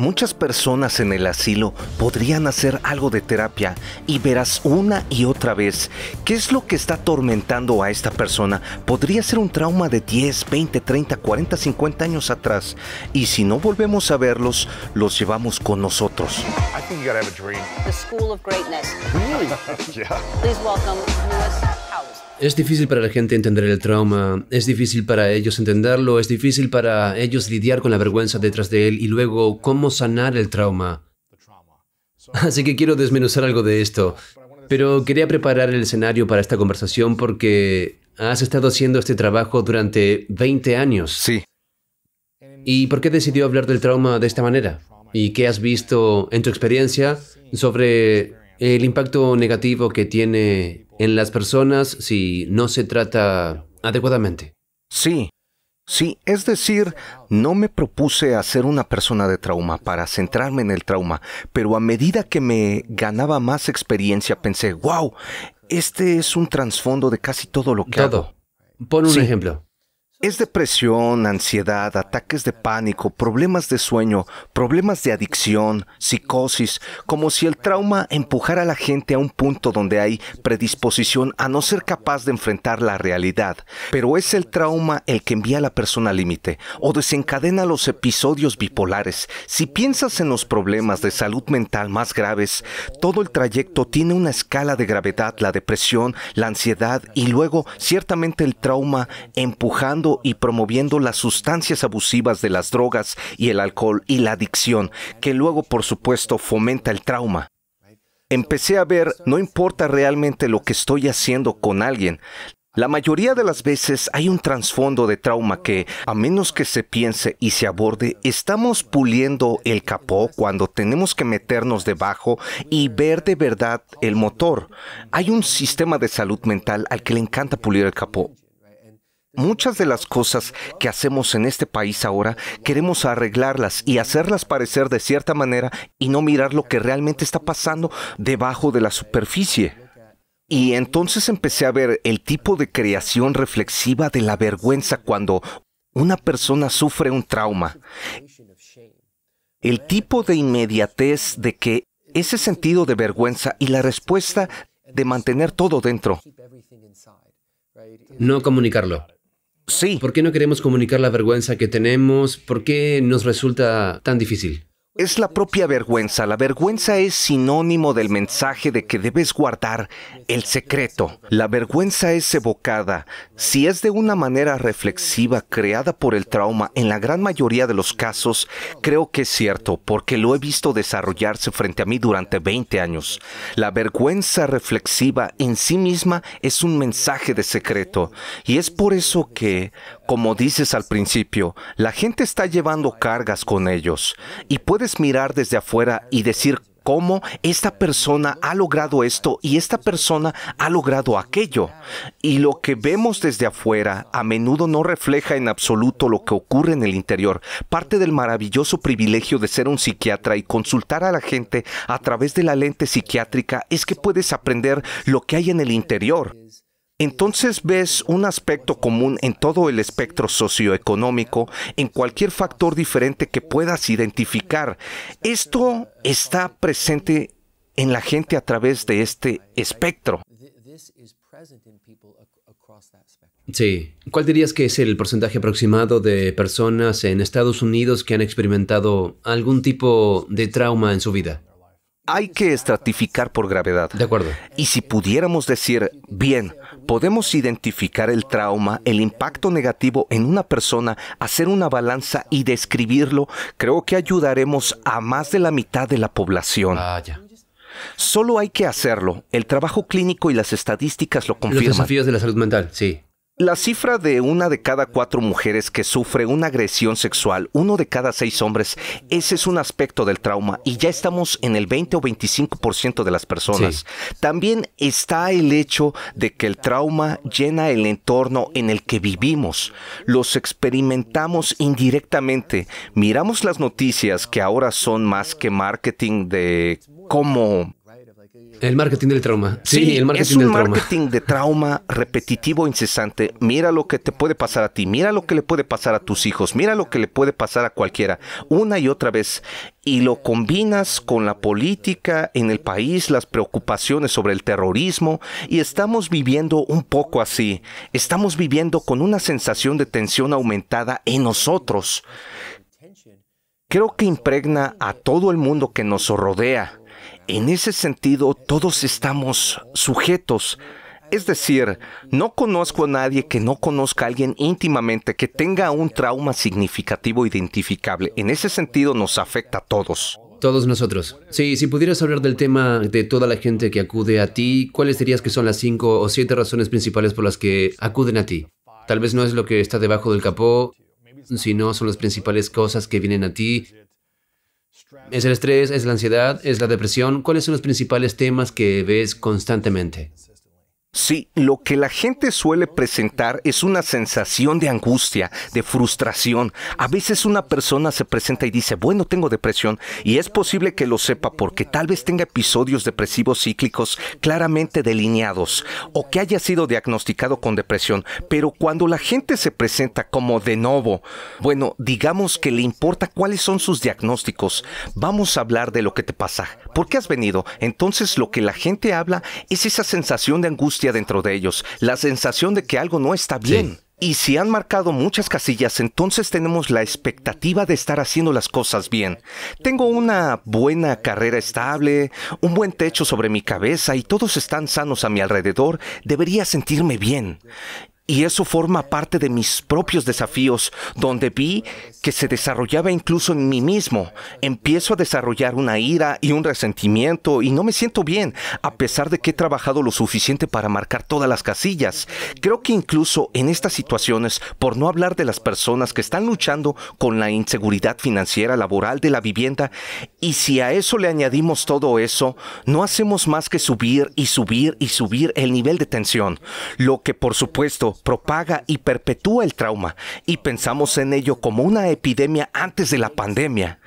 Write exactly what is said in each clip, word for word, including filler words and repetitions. Muchas personas en el asilo podrían hacer algo de terapia y verás una y otra vez qué es lo que está atormentando a esta persona. Podría ser un trauma de diez, veinte, treinta, cuarenta, cincuenta años atrás, y si no volvemos a verlos, los llevamos con nosotros. I think you gotta have a dream. The school of greatness. Really? Yeah. Please welcome Lewis Howes. Es difícil para la gente entender el trauma, es difícil para ellos entenderlo, es difícil para ellos lidiar con la vergüenza detrás de él y luego cómo sanar el trauma. Así que quiero desmenuzar algo de esto, pero quería preparar el escenario para esta conversación porque has estado haciendo este trabajo durante veinte años. Sí. ¿Y por qué decidió hablar del trauma de esta manera? ¿Y qué has visto en tu experiencia sobre el impacto negativo que tiene en las personas si no se trata adecuadamente? Sí, sí, es decir, no me propuse a ser una persona de trauma para centrarme en el trauma, pero a medida que me ganaba más experiencia pensé, wow, este es un trasfondo de casi todo lo que todo. hago. Pon un sí. ejemplo. Es depresión, ansiedad, ataques de pánico, problemas de sueño, problemas de adicción, psicosis, como si el trauma empujara a la gente a un punto donde hay predisposición a no ser capaz de enfrentar la realidad. Pero es el trauma el que envía a la persona al límite o desencadena los episodios bipolares. Si piensas en los problemas de salud mental más graves, todo el trayecto tiene una escala de gravedad, la depresión, la ansiedad y luego ciertamente el trauma empujando y promoviendo las sustancias abusivas de las drogas y el alcohol y la adicción, que luego, por supuesto, fomenta el trauma. Empecé a ver, no importa realmente lo que estoy haciendo con alguien, la mayoría de las veces hay un trasfondo de trauma que, a menos que se piense y se aborde, estamos puliendo el capó cuando tenemos que meternos debajo y ver de verdad el motor. Hay un sistema de salud mental al que le encanta pulir el capó. Muchas de las cosas que hacemos en este país ahora, queremos arreglarlas y hacerlas parecer de cierta manera y no mirar lo que realmente está pasando debajo de la superficie. Y entonces empecé a ver el tipo de creación reflexiva de la vergüenza cuando una persona sufre un trauma. El tipo de inmediatez de que ese sentido de vergüenza y la respuesta de mantener todo dentro. No comunicarlo. Sí. ¿Por qué no queremos comunicar la vergüenza que tenemos? ¿Por qué nos resulta tan difícil? Es la propia vergüenza. La vergüenza es sinónimo del mensaje de que debes guardar el secreto. La vergüenza es evocada. Si es de una manera reflexiva creada por el trauma, en la gran mayoría de los casos, creo que es cierto, porque lo he visto desarrollarse frente a mí durante veinte años. La vergüenza reflexiva en sí misma es un mensaje de secreto. Y es por eso que, como dices al principio, la gente está llevando cargas con ellos. Y puede Puedes mirar desde afuera y decir cómo esta persona ha logrado esto y esta persona ha logrado aquello. Y lo que vemos desde afuera a menudo no refleja en absoluto lo que ocurre en el interior. Parte del maravilloso privilegio de ser un psiquiatra y consultar a la gente a través de la lente psiquiátrica es que puedes aprender lo que hay en el interior. Entonces ves un aspecto común en todo el espectro socioeconómico, en cualquier factor diferente que puedas identificar. Esto está presente en la gente a través de este espectro. Sí. ¿Cuál dirías que es el porcentaje aproximado de personas en Estados Unidos que han experimentado algún tipo de trauma en su vida? Hay que estratificar por gravedad. De acuerdo. Y si pudiéramos decir, bien, podemos identificar el trauma, el impacto negativo en una persona, hacer una balanza y describirlo, creo que ayudaremos a más de la mitad de la población. Ah, ya. Solo hay que hacerlo. El trabajo clínico y las estadísticas lo confirman. Los desafíos de la salud mental, sí. La cifra de una de cada cuatro mujeres que sufre una agresión sexual, uno de cada seis hombres, ese es un aspecto del trauma y ya estamos en el veinte o veinticinco por ciento de las personas. Sí. También está el hecho de que el trauma llena el entorno en el que vivimos. Los experimentamos indirectamente. Miramos las noticias que ahora son más que marketing de cómo El marketing del trauma. Sí, sí el marketing del trauma. Es un marketing de trauma repetitivo, incesante. Mira lo que te puede pasar a ti. Mira lo que le puede pasar a tus hijos. Mira lo que le puede pasar a cualquiera. Una y otra vez. Y lo combinas con la política en el país, las preocupaciones sobre el terrorismo. Y estamos viviendo un poco así. Estamos viviendo con una sensación de tensión aumentada en nosotros. Creo que impregna a todo el mundo que nos rodea. En ese sentido, todos estamos sujetos. Es decir, no conozco a nadie que no conozca a alguien íntimamente que tenga un trauma significativo identificable. En ese sentido, nos afecta a todos. Todos nosotros. Sí, si pudieras hablar del tema de toda la gente que acude a ti, ¿cuáles dirías que son las cinco o siete razones principales por las que acuden a ti? Tal vez no es lo que está debajo del capó, sino son las principales cosas que vienen a ti. ¿Es el estrés? ¿Es la ansiedad? ¿Es la depresión? ¿Cuáles son los principales temas que ves constantemente? Sí, lo que la gente suele presentar es una sensación de angustia, de frustración. A veces una persona se presenta y dice, bueno, tengo depresión, y es posible que lo sepa porque tal vez tenga episodios depresivos cíclicos claramente delineados o que haya sido diagnosticado con depresión. Pero cuando la gente se presenta como de nuevo, bueno, digamos que le importa cuáles son sus diagnósticos. Vamos a hablar de lo que te pasa. ¿Por qué has venido? Entonces lo que la gente habla es esa sensación de angustia dentro de ellos, la sensación de que algo no está bien. Sí. Y si han marcado muchas casillas, entonces tenemos la expectativa de estar haciendo las cosas bien. Tengo una buena carrera estable, un buen techo sobre mi cabeza y todos están sanos a mi alrededor, debería sentirme bien. Y eso forma parte de mis propios desafíos, donde vi que se desarrollaba incluso en mí mismo. Empiezo a desarrollar una ira y un resentimiento y no me siento bien, a pesar de que he trabajado lo suficiente para marcar todas las casillas. Creo que incluso en estas situaciones, por no hablar de las personas que están luchando con la inseguridad financiera, laboral, de la vivienda, y si a eso le añadimos todo eso, no hacemos más que subir y subir y subir el nivel de tensión, lo que por supuesto propaga y perpetúa el trauma, y pensamos en ello como una epidemia antes de la pandemia.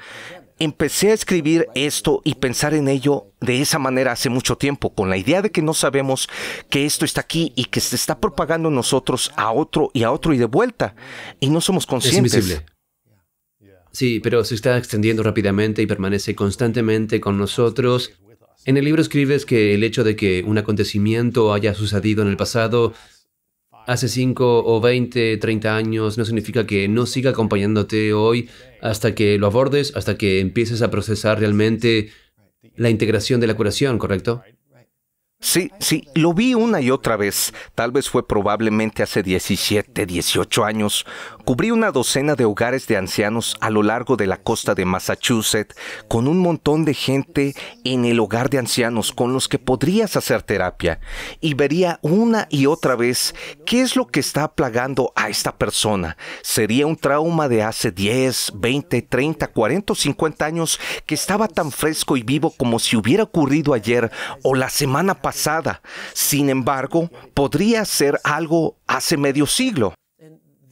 Empecé a escribir esto y pensar en ello de esa manera hace mucho tiempo, con la idea de que no sabemos que esto está aquí y que se está propagando en nosotros a otro y a otro y de vuelta, y no somos conscientes. Es invisible. Sí, pero se está extendiendo rápidamente y permanece constantemente con nosotros. En el libro escribes que el hecho de que un acontecimiento haya sucedido en el pasado hace cinco o veinte, treinta años, no significa que no siga acompañándote hoy hasta que lo abordes, hasta que empieces a procesar realmente la integración de la curación, ¿correcto? Sí, sí, lo vi una y otra vez. Tal vez fue probablemente hace diecisiete, dieciocho años. Cubrí una docena de hogares de ancianos a lo largo de la costa de Massachusetts con un montón de gente en el hogar de ancianos con los que podrías hacer terapia. Y vería una y otra vez qué es lo que está plagando a esta persona. Sería un trauma de hace diez, veinte, treinta, cuarenta o cincuenta años que estaba tan fresco y vivo como si hubiera ocurrido ayer o la semana pasada. Pasada. Sin embargo, podría ser algo hace medio siglo.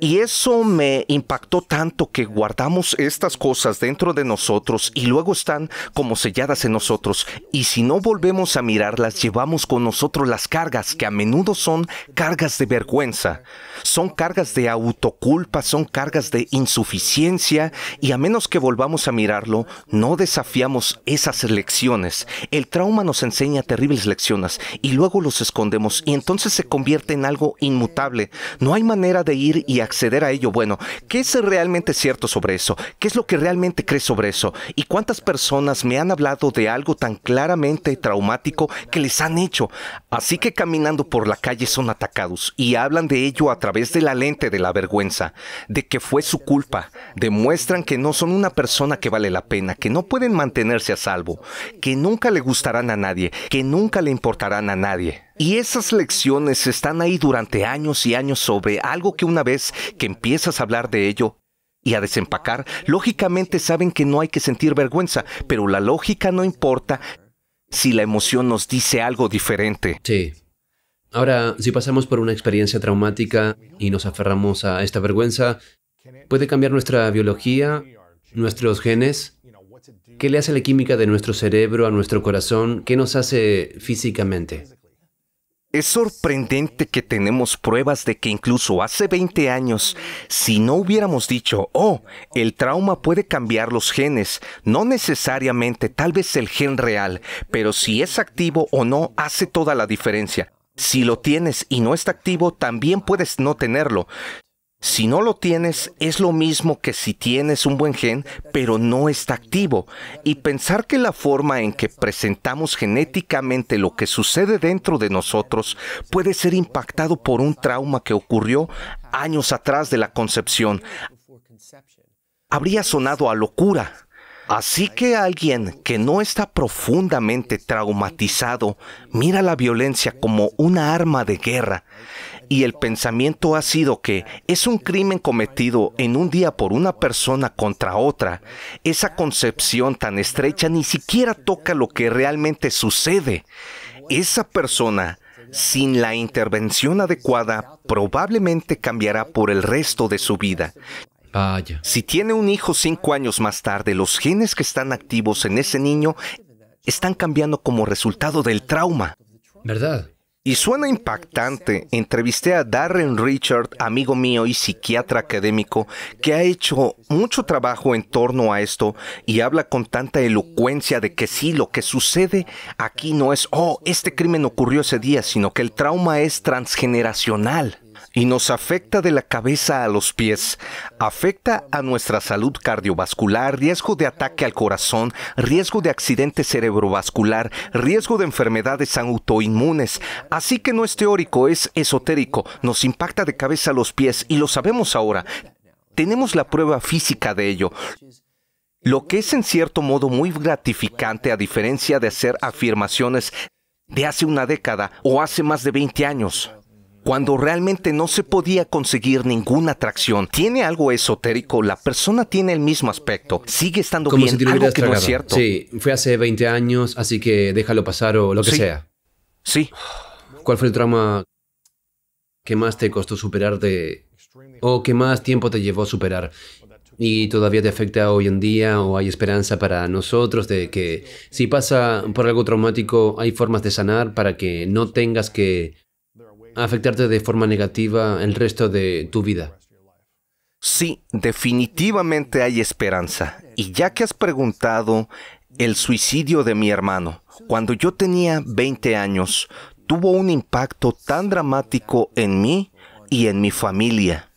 Y eso me impactó tanto que guardamos estas cosas dentro de nosotros y luego están como selladas en nosotros. Y si no volvemos a mirarlas, llevamos con nosotros las cargas, que a menudo son cargas de vergüenza. Son cargas de autoculpa, son cargas de insuficiencia. Y a menos que volvamos a mirarlo, no desafiamos esas lecciones. El trauma nos enseña terribles lecciones y luego los escondemos y entonces se convierte en algo inmutable. No hay manera de ir y acceder a ello. Bueno, ¿qué es realmente cierto sobre eso? ¿Qué es lo que realmente crees sobre eso? ¿Y cuántas personas me han hablado de algo tan claramente traumático que les han hecho? Así que caminando por la calle son atacados y hablan de ello a través de la lente de la vergüenza, de que fue su culpa. Demuestran que no son una persona que vale la pena, que no pueden mantenerse a salvo, que nunca le gustarán a nadie, que nunca le importarán a nadie. Y esas lecciones están ahí durante años y años sobre algo que una vez que empiezas a hablar de ello y a desempacar, lógicamente saben que no hay que sentir vergüenza, pero la lógica no importa si la emoción nos dice algo diferente. Sí. Ahora, si pasamos por una experiencia traumática y nos aferramos a esta vergüenza, ¿puede cambiar nuestra biología, nuestros genes? ¿Qué le hace la química de nuestro cerebro a nuestro corazón? ¿Qué nos hace físicamente? Es sorprendente que tenemos pruebas de que incluso hace veinte años, si no hubiéramos dicho, oh, el trauma puede cambiar los genes, no necesariamente, tal vez el gen real, pero si es activo o no, hace toda la diferencia. Si lo tienes y no está activo, también puedes no tenerlo. Si no lo tienes, es lo mismo que si tienes un buen gen, pero no está activo. Y pensar que la forma en que presentamos genéticamente lo que sucede dentro de nosotros puede ser impactado por un trauma que ocurrió años atrás de la concepción, habría sonado a locura. Así que alguien que no está profundamente traumatizado mira la violencia como una arma de guerra. Y el pensamiento ha sido que es un crimen cometido en un día por una persona contra otra. Esa concepción tan estrecha ni siquiera toca lo que realmente sucede. Esa persona, sin la intervención adecuada, probablemente cambiará por el resto de su vida. Vaya. Si tiene un hijo cinco años más tarde, los genes que están activos en ese niño están cambiando como resultado del trauma. ¿Verdad? Y suena impactante. Entrevisté a Darren Richard, amigo mío y psiquiatra académico, que ha hecho mucho trabajo en torno a esto y habla con tanta elocuencia de que sí, lo que sucede aquí no es, oh, este crimen ocurrió ese día, sino que el trauma es transgeneracional y nos afecta de la cabeza a los pies. Afecta a nuestra salud cardiovascular, riesgo de ataque al corazón, riesgo de accidente cerebrovascular, riesgo de enfermedades autoinmunes. Así que no es teórico, es esotérico. Nos impacta de cabeza a los pies y lo sabemos ahora. Tenemos la prueba física de ello. Lo que es en cierto modo muy gratificante, a diferencia de hacer afirmaciones de hace una década o hace más de veinte años. Cuando realmente no se podía conseguir ninguna atracción. Tiene algo esotérico, la persona tiene el mismo aspecto, sigue estando bien, algo que no es cierto. Sí, fue hace veinte años, así que déjalo pasar o lo que sea. Sí. ¿Cuál fue el trauma que más te costó superarte o que más tiempo te llevó a superar? ¿Y todavía te afecta hoy en día o hay esperanza para nosotros de que si pasa por algo traumático hay formas de sanar para que no tengas que afectarte de forma negativa el resto de tu vida? Sí, definitivamente hay esperanza. Y ya que has preguntado el suicidio de mi hermano, cuando yo tenía veinte años, tuvo un impacto tan dramático en mí y en mi familia.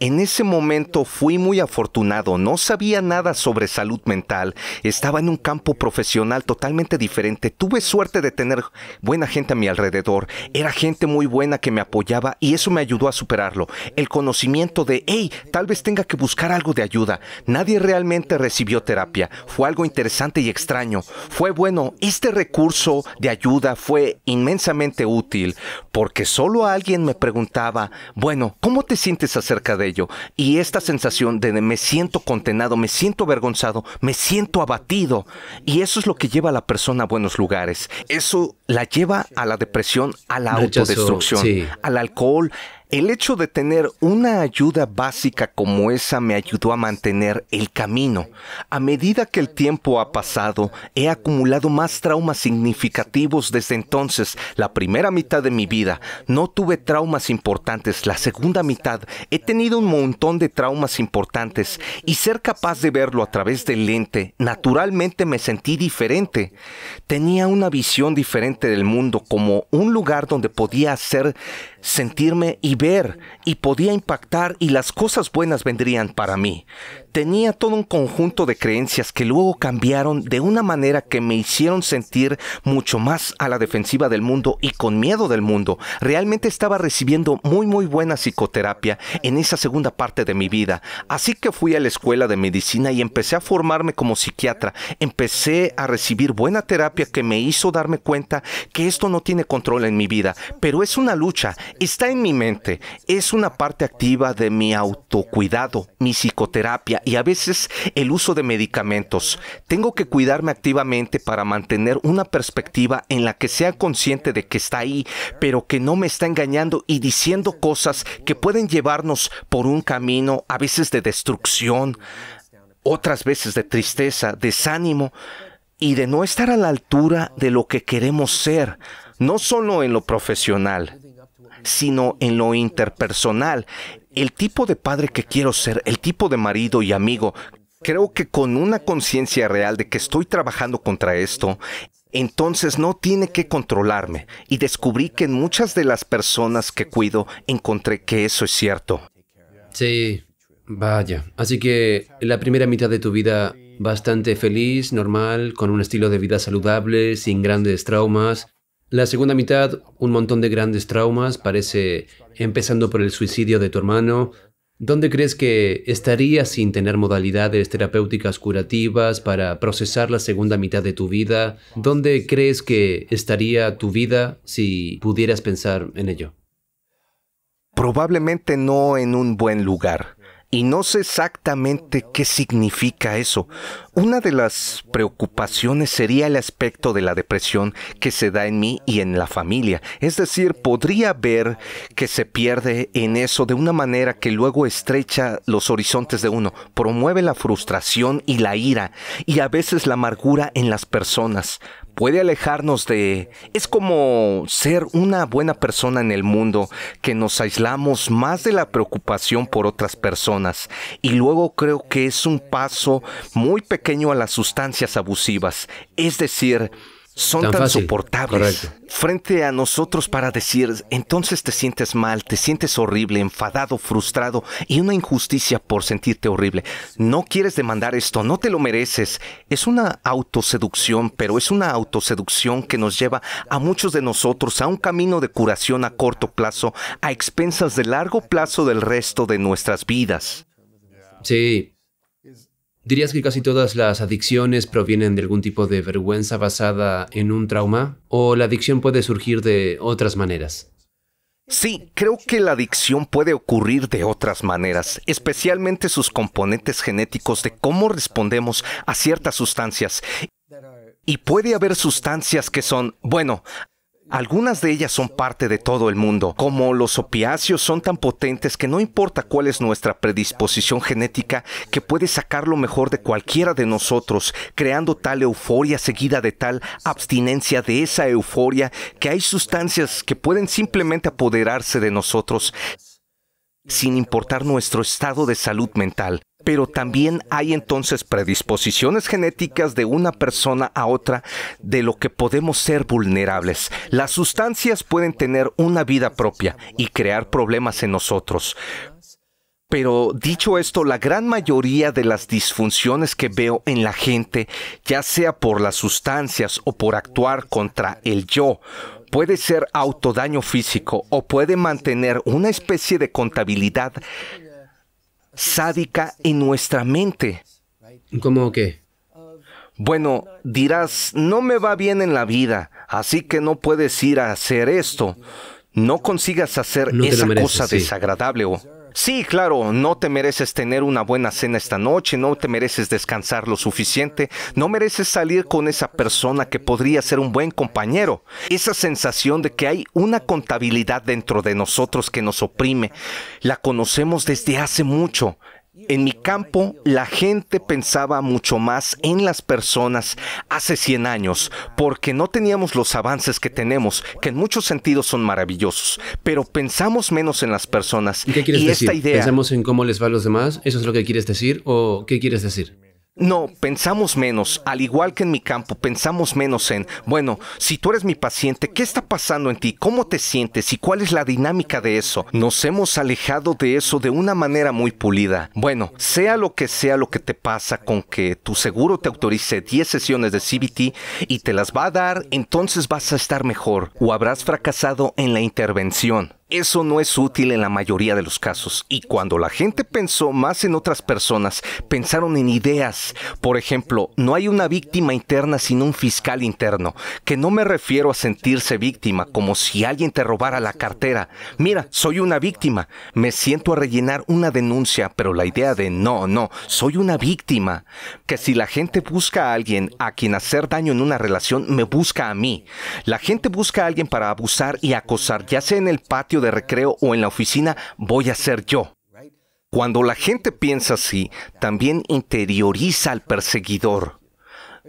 En ese momento fui muy afortunado, no sabía nada sobre salud mental, estaba en un campo profesional totalmente diferente, tuve suerte de tener buena gente a mi alrededor, era gente muy buena que me apoyaba y eso me ayudó a superarlo. El conocimiento de, hey, tal vez tenga que buscar algo de ayuda. Nadie realmente recibió terapia, fue algo interesante y extraño. Fue bueno, este recurso de ayuda fue inmensamente útil, porque solo alguien me preguntaba, bueno, ¿cómo te sientes acerca de ello? Y esta sensación de me siento condenado, me siento avergonzado, me siento abatido. Y eso es lo que lleva a la persona a buenos lugares. Eso la lleva a la depresión, a la autodestrucción, sí, al alcohol. El hecho de tener una ayuda básica como esa me ayudó a mantener el camino. A medida que el tiempo ha pasado, he acumulado más traumas significativos desde entonces. La primera mitad de mi vida no tuve traumas importantes. La segunda mitad he tenido un montón de traumas importantes y ser capaz de verlo a través del lente, naturalmente me sentí diferente. Tenía una visión diferente del mundo como un lugar donde podía hacer sentirme y ver, y podía impactar y las cosas buenas vendrían para mí. Tenía todo un conjunto de creencias que luego cambiaron de una manera que me hicieron sentir mucho más a la defensiva del mundo y con miedo del mundo. Realmente estaba recibiendo muy muy buena psicoterapia en esa segunda parte de mi vida. Así que fui a la escuela de medicina y empecé a formarme como psiquiatra. Empecé a recibir buena terapia que me hizo darme cuenta que esto no tiene control en mi vida, pero es una lucha, está en mi mente, es una parte activa de mi autocuidado, mi psicoterapia y a veces el uso de medicamentos. Tengo que cuidarme activamente para mantener una perspectiva en la que sea consciente de que está ahí, pero que no me está engañando y diciendo cosas que pueden llevarnos por un camino a veces de destrucción otras veces de tristeza, desánimo y de no estar a la altura de lo que queremos ser, no solo en lo profesional, sino en lo interpersonal, el tipo de padre que quiero ser, el tipo de marido y amigo. Creo que con una conciencia real de que estoy trabajando contra esto, entonces no tiene que controlarme. Y descubrí que en muchas de las personas que cuido, encontré que eso es cierto. Sí, vaya. Así que la primera mitad de tu vida, bastante feliz, normal, con un estilo de vida saludable, sin grandes traumas. La segunda mitad, un montón de grandes traumas, parece, empezando por el suicidio de tu hermano. ¿Dónde crees que estarías sin tener modalidades terapéuticas curativas para procesar la segunda mitad de tu vida? ¿Dónde crees que estaría tu vida si pudieras pensar en ello? Probablemente no en un buen lugar. Y no sé exactamente qué significa eso. Una de las preocupaciones sería el aspecto de la depresión que se da en mí y en la familia. Es decir, podría ver que se pierde en eso de una manera que luego estrecha los horizontes de uno, promueve la frustración y la ira, y a veces la amargura en las personas. Puede alejarnos de... Es como ser una buena persona en el mundo, que nos aislamos más de la preocupación por otras personas. Y luego creo que es un paso muy pequeño a las sustancias abusivas. Es decir, son tan, tan soportables. Correcto. Frente a nosotros para decir, entonces te sientes mal, te sientes horrible, enfadado, frustrado y una injusticia por sentirte horrible. No quieres demandar esto, no te lo mereces. Es una autoseducción, pero es una autoseducción que nos lleva a muchos de nosotros a un camino de curación a corto plazo, a expensas de largo plazo del resto de nuestras vidas. Sí. ¿Dirías que casi todas las adicciones provienen de algún tipo de vergüenza basada en un trauma? ¿O la adicción puede surgir de otras maneras? Sí, creo que la adicción puede ocurrir de otras maneras, especialmente sus componentes genéticos de cómo respondemos a ciertas sustancias. Y puede haber sustancias que son, bueno, algunas de ellas son parte de todo el mundo. Como los opiáceos son tan potentes que no importa cuál es nuestra predisposición genética, que puede sacar lo mejor de cualquiera de nosotros, creando tal euforia seguida de tal abstinencia de esa euforia, que hay sustancias que pueden simplemente apoderarse de nosotros sin importar nuestro estado de salud mental. Pero también hay entonces predisposiciones genéticas de una persona a otra de lo que podemos ser vulnerables. Las sustancias pueden tener una vida propia y crear problemas en nosotros. Pero dicho esto, la gran mayoría de las disfunciones que veo en la gente, ya sea por las sustancias o por actuar contra el yo, puede ser autodaño físico o puede mantener una especie de contabilidad sádica en nuestra mente. ¿Cómo qué? Bueno, dirás, no me va bien en la vida, así que no puedes ir a hacer esto. No consigas hacer no esa mereces, cosa sí. desagradable. O, sí, claro, no te mereces tener una buena cena esta noche, no te mereces descansar lo suficiente, no mereces salir con esa persona que podría ser un buen compañero. Esa sensación de que hay una contabilidad dentro de nosotros que nos oprime, la conocemos desde hace mucho. En mi campo, la gente pensaba mucho más en las personas hace cien años, porque no teníamos los avances que tenemos, que en muchos sentidos son maravillosos, pero pensamos menos en las personas. ¿Qué quieres decir? ¿Pensamos en cómo les va a los demás? ¿Eso es lo que quieres decir? ¿O qué quieres decir? No, pensamos menos, al igual que en mi campo, pensamos menos en, bueno, si tú eres mi paciente, ¿qué está pasando en ti? ¿Cómo te sientes? ¿Y cuál es la dinámica de eso? Nos hemos alejado de eso de una manera muy pulida. Bueno, sea lo que sea lo que te pasa con que tu seguro te autorice diez sesiones de C B T y te las va a dar, entonces vas a estar mejor o habrás fracasado en la intervención. Eso no es útil en la mayoría de los casos. Y cuando la gente pensó más en otras personas, pensaron en ideas. Por ejemplo, no hay una víctima interna sin un fiscal interno, que no me refiero a sentirse víctima, como si alguien te robara la cartera. Mira, soy una víctima. Me siento a rellenar una denuncia, pero la idea de no, no, soy una víctima. Que si la gente busca a alguien a quien hacer daño en una relación, me busca a mí. La gente busca a alguien para abusar y acosar, ya sea en el patio de recreo o en la oficina, voy a ser yo. Cuando la gente piensa así, también interioriza al perseguidor.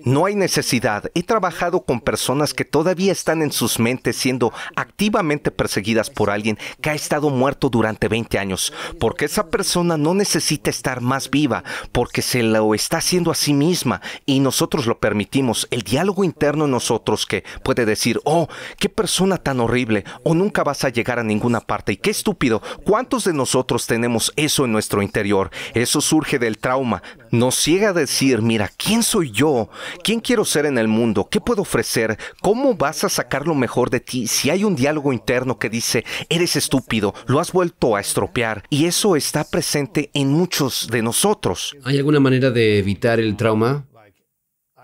No hay necesidad. He trabajado con personas que todavía están en sus mentes siendo activamente perseguidas por alguien que ha estado muerto durante veinte años, porque esa persona no necesita estar más viva, porque se lo está haciendo a sí misma y nosotros lo permitimos. El diálogo interno en nosotros que puede decir, oh, qué persona tan horrible, o nunca vas a llegar a ninguna parte y qué estúpido. ¿Cuántos de nosotros tenemos eso en nuestro interior? Eso surge del trauma. Nos ciega a decir, mira, ¿quién soy yo? ¿Quién quiero ser en el mundo? ¿Qué puedo ofrecer? ¿Cómo vas a sacar lo mejor de ti si hay un diálogo interno que dice, eres estúpido, lo has vuelto a estropear? Y eso está presente en muchos de nosotros. ¿Hay alguna manera de evitar el trauma?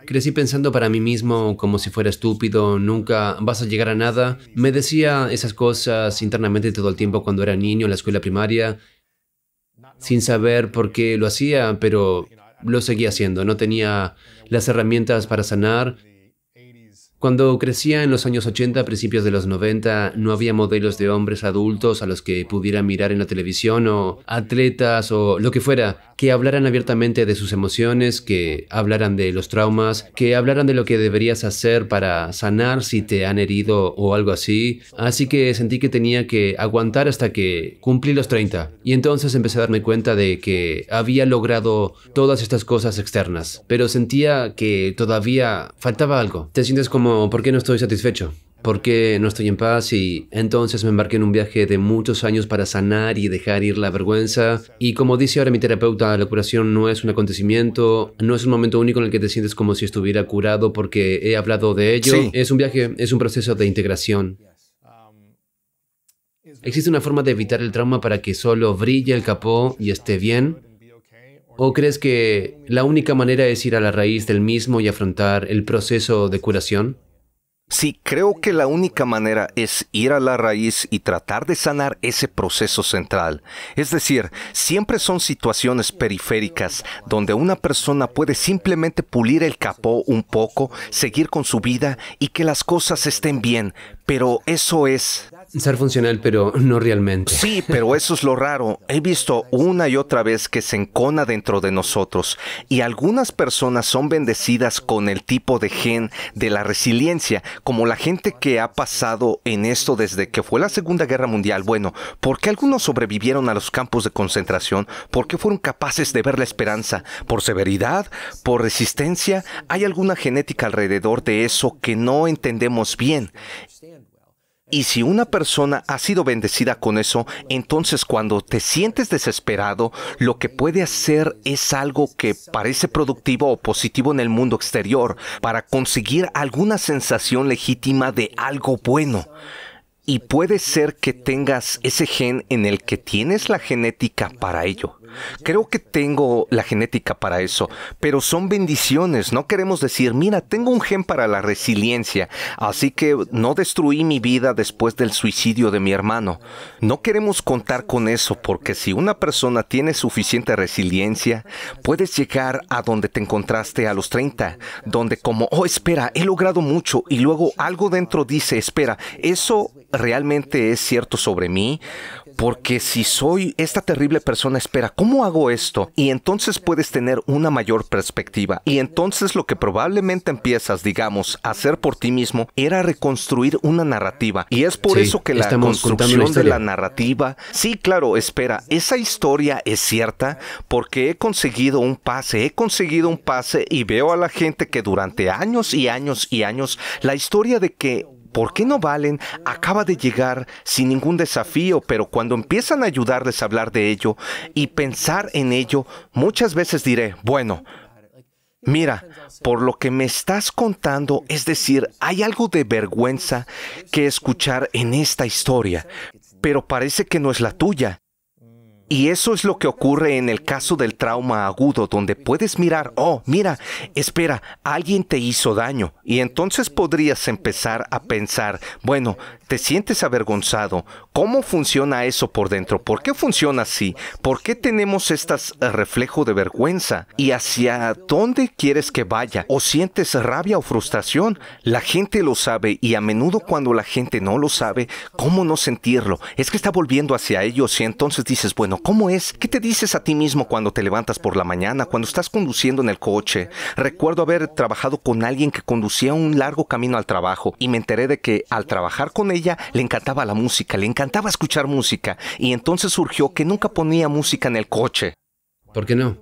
Crecí pensando para mí mismo como si fuera estúpido, nunca vas a llegar a nada. Me decía esas cosas internamente todo el tiempo cuando era niño en la escuela primaria, sin saber por qué lo hacía, pero lo seguía haciendo. No tenía las herramientas para sanar. Cuando crecía en los años ochenta, principios de los noventa, no había modelos de hombres adultos a los que pudiera mirar en la televisión, o atletas o lo que fuera, que hablaran abiertamente de sus emociones, que hablaran de los traumas, que hablaran de lo que deberías hacer para sanar si te han herido o algo así. Así que sentí que tenía que aguantar hasta que cumplí los treinta. Y entonces empecé a darme cuenta de que había logrado todas estas cosas externas, pero sentía que todavía faltaba algo. Te sientes como, ¿por qué no estoy satisfecho? ¿Por qué no estoy en paz? Y entonces me embarqué en un viaje de muchos años para sanar y dejar ir la vergüenza. Y como dice ahora mi terapeuta, la curación no es un acontecimiento, no es un momento único en el que te sientes como si estuviera curado, porque he hablado de ello. Sí. Es un viaje, es un proceso de integración. ¿Existe una forma de evitar el trauma para que solo brille el capó y esté bien? ¿O crees que la única manera es ir a la raíz del mismo y afrontar el proceso de curación? Sí, creo que la única manera es ir a la raíz y tratar de sanar ese proceso central. Es decir, siempre son situaciones periféricas donde una persona puede simplemente pulir el capó un poco, seguir con su vida y que las cosas estén bien, pero eso es... Ser funcional, pero no realmente. Sí, pero eso es lo raro. He visto una y otra vez que se encona dentro de nosotros, y algunas personas son bendecidas con el tipo de gen de la resiliencia, como la gente que ha pasado en esto desde que fue la Segunda Guerra Mundial. Bueno, ¿por qué algunos sobrevivieron a los campos de concentración? ¿Por qué fueron capaces de ver la esperanza? ¿Por severidad? ¿Por resistencia? Hay alguna genética alrededor de eso que no entendemos bien. Y si una persona ha sido bendecida con eso, entonces cuando te sientes desesperado, lo que puede hacer es algo que parece productivo o positivo en el mundo exterior para conseguir alguna sensación legítima de algo bueno. Y puede ser que tengas ese gen en el que tienes la genética para ello. Creo que tengo la genética para eso, pero son bendiciones. No queremos decir, mira, tengo un gen para la resiliencia, así que no destruí mi vida después del suicidio de mi hermano. No queremos contar con eso, porque si una persona tiene suficiente resiliencia, puedes llegar a donde te encontraste a los treinta, donde como, oh, espera, he logrado mucho, y luego algo dentro dice, espera, eso... ¿realmente es cierto sobre mí? Porque si soy esta terrible persona, espera, ¿cómo hago esto? Y entonces puedes tener una mayor perspectiva. Y entonces lo que probablemente empiezas, digamos, a hacer por ti mismo era reconstruir una narrativa. Y es por sí, eso que la construcción de la narrativa... Sí, claro, espera, esa historia es cierta porque he conseguido un pase, he conseguido un pase y veo a la gente que durante años y años y años, la historia de que ¿por qué no valen? Acaba de llegar sin ningún desafío, pero cuando empiezan a ayudarles a hablar de ello y pensar en ello, muchas veces diré, bueno, mira, por lo que me estás contando, es decir, hay algo de vergüenza que escuchar en esta historia, pero parece que no es la tuya. Y eso es lo que ocurre en el caso del trauma agudo, donde puedes mirar, oh, mira, espera, alguien te hizo daño. Y entonces podrías empezar a pensar, bueno, te sientes avergonzado. ¿Cómo funciona eso por dentro? ¿Por qué funciona así? ¿Por qué tenemos este reflejo de vergüenza? ¿Y hacia dónde quieres que vaya? ¿O sientes rabia o frustración? La gente lo sabe, y a menudo cuando la gente no lo sabe, ¿cómo no sentirlo? Es que está volviendo hacia ellos y entonces dices, bueno, bueno, ¿cómo es? ¿Qué te dices a ti mismo cuando te levantas por la mañana, cuando estás conduciendo en el coche? Recuerdo haber trabajado con alguien que conducía un largo camino al trabajo y me enteré de que al trabajar con ella le encantaba la música, le encantaba escuchar música, y entonces surgió que nunca ponía música en el coche. ¿Por qué no?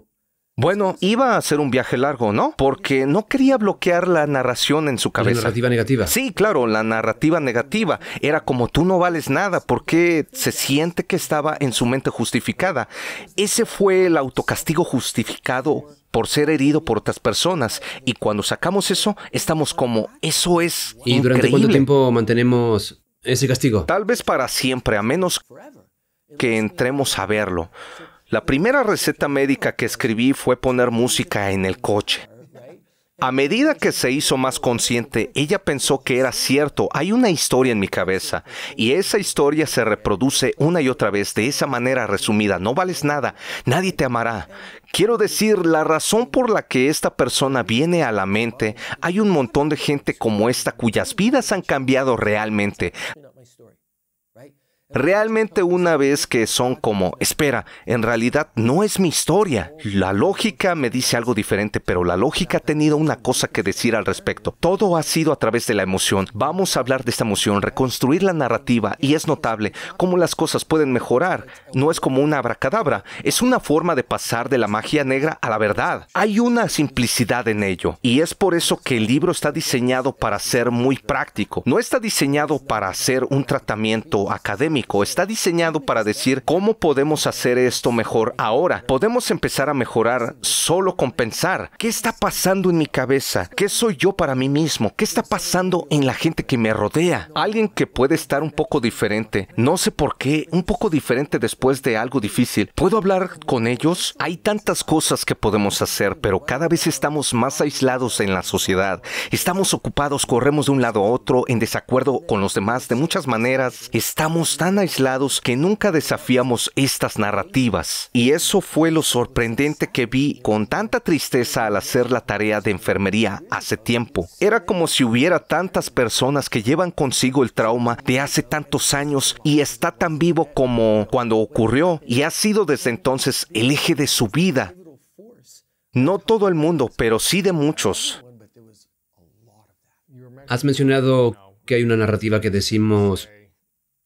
Bueno, iba a hacer un viaje largo, ¿no? Porque no quería bloquear la narración en su cabeza. ¿La narrativa negativa? Sí, claro, la narrativa negativa. Era como, tú no vales nada, porque se siente que estaba en su mente justificada. Ese fue el autocastigo justificado por ser herido por otras personas. Y cuando sacamos eso, estamos como, eso es increíble. ¿Y durante cuánto tiempo mantenemos ese castigo? Tal vez para siempre, a menos que entremos a verlo. La primera receta médica que escribí fue poner música en el coche. A medida que se hizo más consciente, ella pensó que era cierto. Hay una historia en mi cabeza y esa historia se reproduce una y otra vez de esa manera resumida. No vales nada, nadie te amará. Quiero decir, la razón por la que esta persona viene a la mente, hay un montón de gente como esta cuyas vidas han cambiado realmente. Realmente una vez que son como, espera, en realidad no es mi historia. La lógica me dice algo diferente, pero la lógica ha tenido una cosa que decir al respecto. Todo ha sido a través de la emoción. Vamos a hablar de esta emoción, reconstruir la narrativa, y es notable cómo las cosas pueden mejorar. No es como una abracadabra, es una forma de pasar de la magia negra a la verdad. Hay una simplicidad en ello, y es por eso que el libro está diseñado para ser muy práctico. No está diseñado para hacer un tratamiento académico. Está diseñado para decir cómo podemos hacer esto mejor ahora. Podemos empezar a mejorar solo con pensar. ¿Qué está pasando en mi cabeza? ¿Qué soy yo para mí mismo? ¿Qué está pasando en la gente que me rodea? Alguien que puede estar un poco diferente. No sé por qué, un poco diferente después de algo difícil. ¿Puedo hablar con ellos? Hay tantas cosas que podemos hacer, pero cada vez estamos más aislados en la sociedad. Estamos ocupados, corremos de un lado a otro, en desacuerdo con los demás de muchas maneras. Estamos tan aislados que nunca desafiamos estas narrativas. Y eso fue lo sorprendente que vi con tanta tristeza al hacer la tarea de enfermería hace tiempo. Era como si hubiera tantas personas que llevan consigo el trauma de hace tantos años y está tan vivo como cuando ocurrió y ha sido desde entonces el eje de su vida. No todo el mundo, pero sí de muchos. Has mencionado que hay una narrativa que decimos,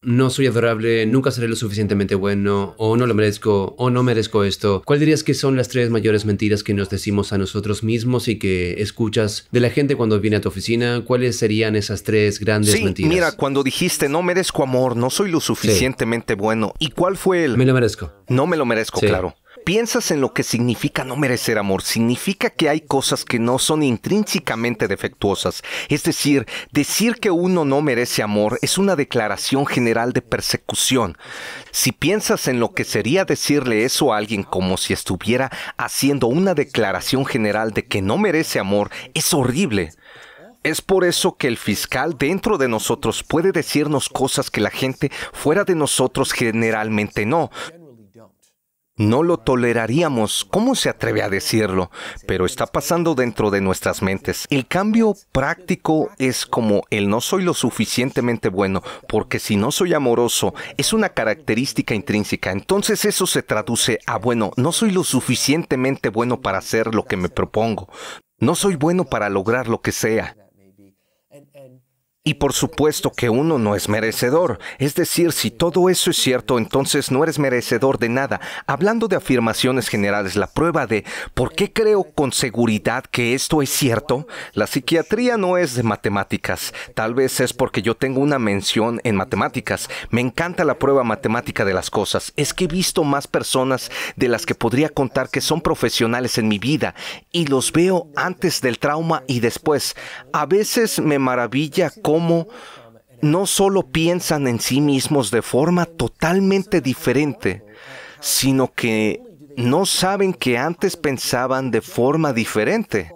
no soy adorable, nunca seré lo suficientemente bueno, o no lo merezco, o no merezco esto. ¿Cuál dirías que son las tres mayores mentiras que nos decimos a nosotros mismos y que escuchas de la gente cuando viene a tu oficina? ¿Cuáles serían esas tres grandes sí, mentiras? Sí, mira, cuando dijiste, no merezco amor, no soy lo suficientemente sí. bueno, ¿y cuál fue el? Me lo merezco. No me lo merezco, sí. claro. Piensas en lo que significa no merecer amor. Significa que hay cosas que no son intrínsecamente defectuosas. Es decir, decir que uno no merece amor es una declaración general de persecución. Si piensas en lo que sería decirle eso a alguien como si estuviera haciendo una declaración general de que no merece amor, es horrible. Es por eso que el fiscal dentro de nosotros puede decirnos cosas que la gente fuera de nosotros generalmente no. No lo toleraríamos, ¿cómo se atreve a decirlo? Pero está pasando dentro de nuestras mentes. El cambio práctico es como el no soy lo suficientemente bueno, porque si no soy amoroso, es una característica intrínseca. Entonces eso se traduce a, bueno, no soy lo suficientemente bueno para hacer lo que me propongo. No soy bueno para lograr lo que sea. Y por supuesto que uno no es merecedor. Es decir, si todo eso es cierto, entonces no eres merecedor de nada. Hablando de afirmaciones generales, la prueba de ¿por qué creo con seguridad que esto es cierto? La psiquiatría no es de matemáticas. Tal vez es porque yo tengo una mención en matemáticas. Me encanta la prueba matemática de las cosas. Es que he visto más personas de las que podría contar que son profesionales en mi vida. Y los veo antes del trauma y después. A veces me maravilla cómo cómo no solo piensan en sí mismos de forma totalmente diferente, sino que no saben que antes pensaban de forma diferente.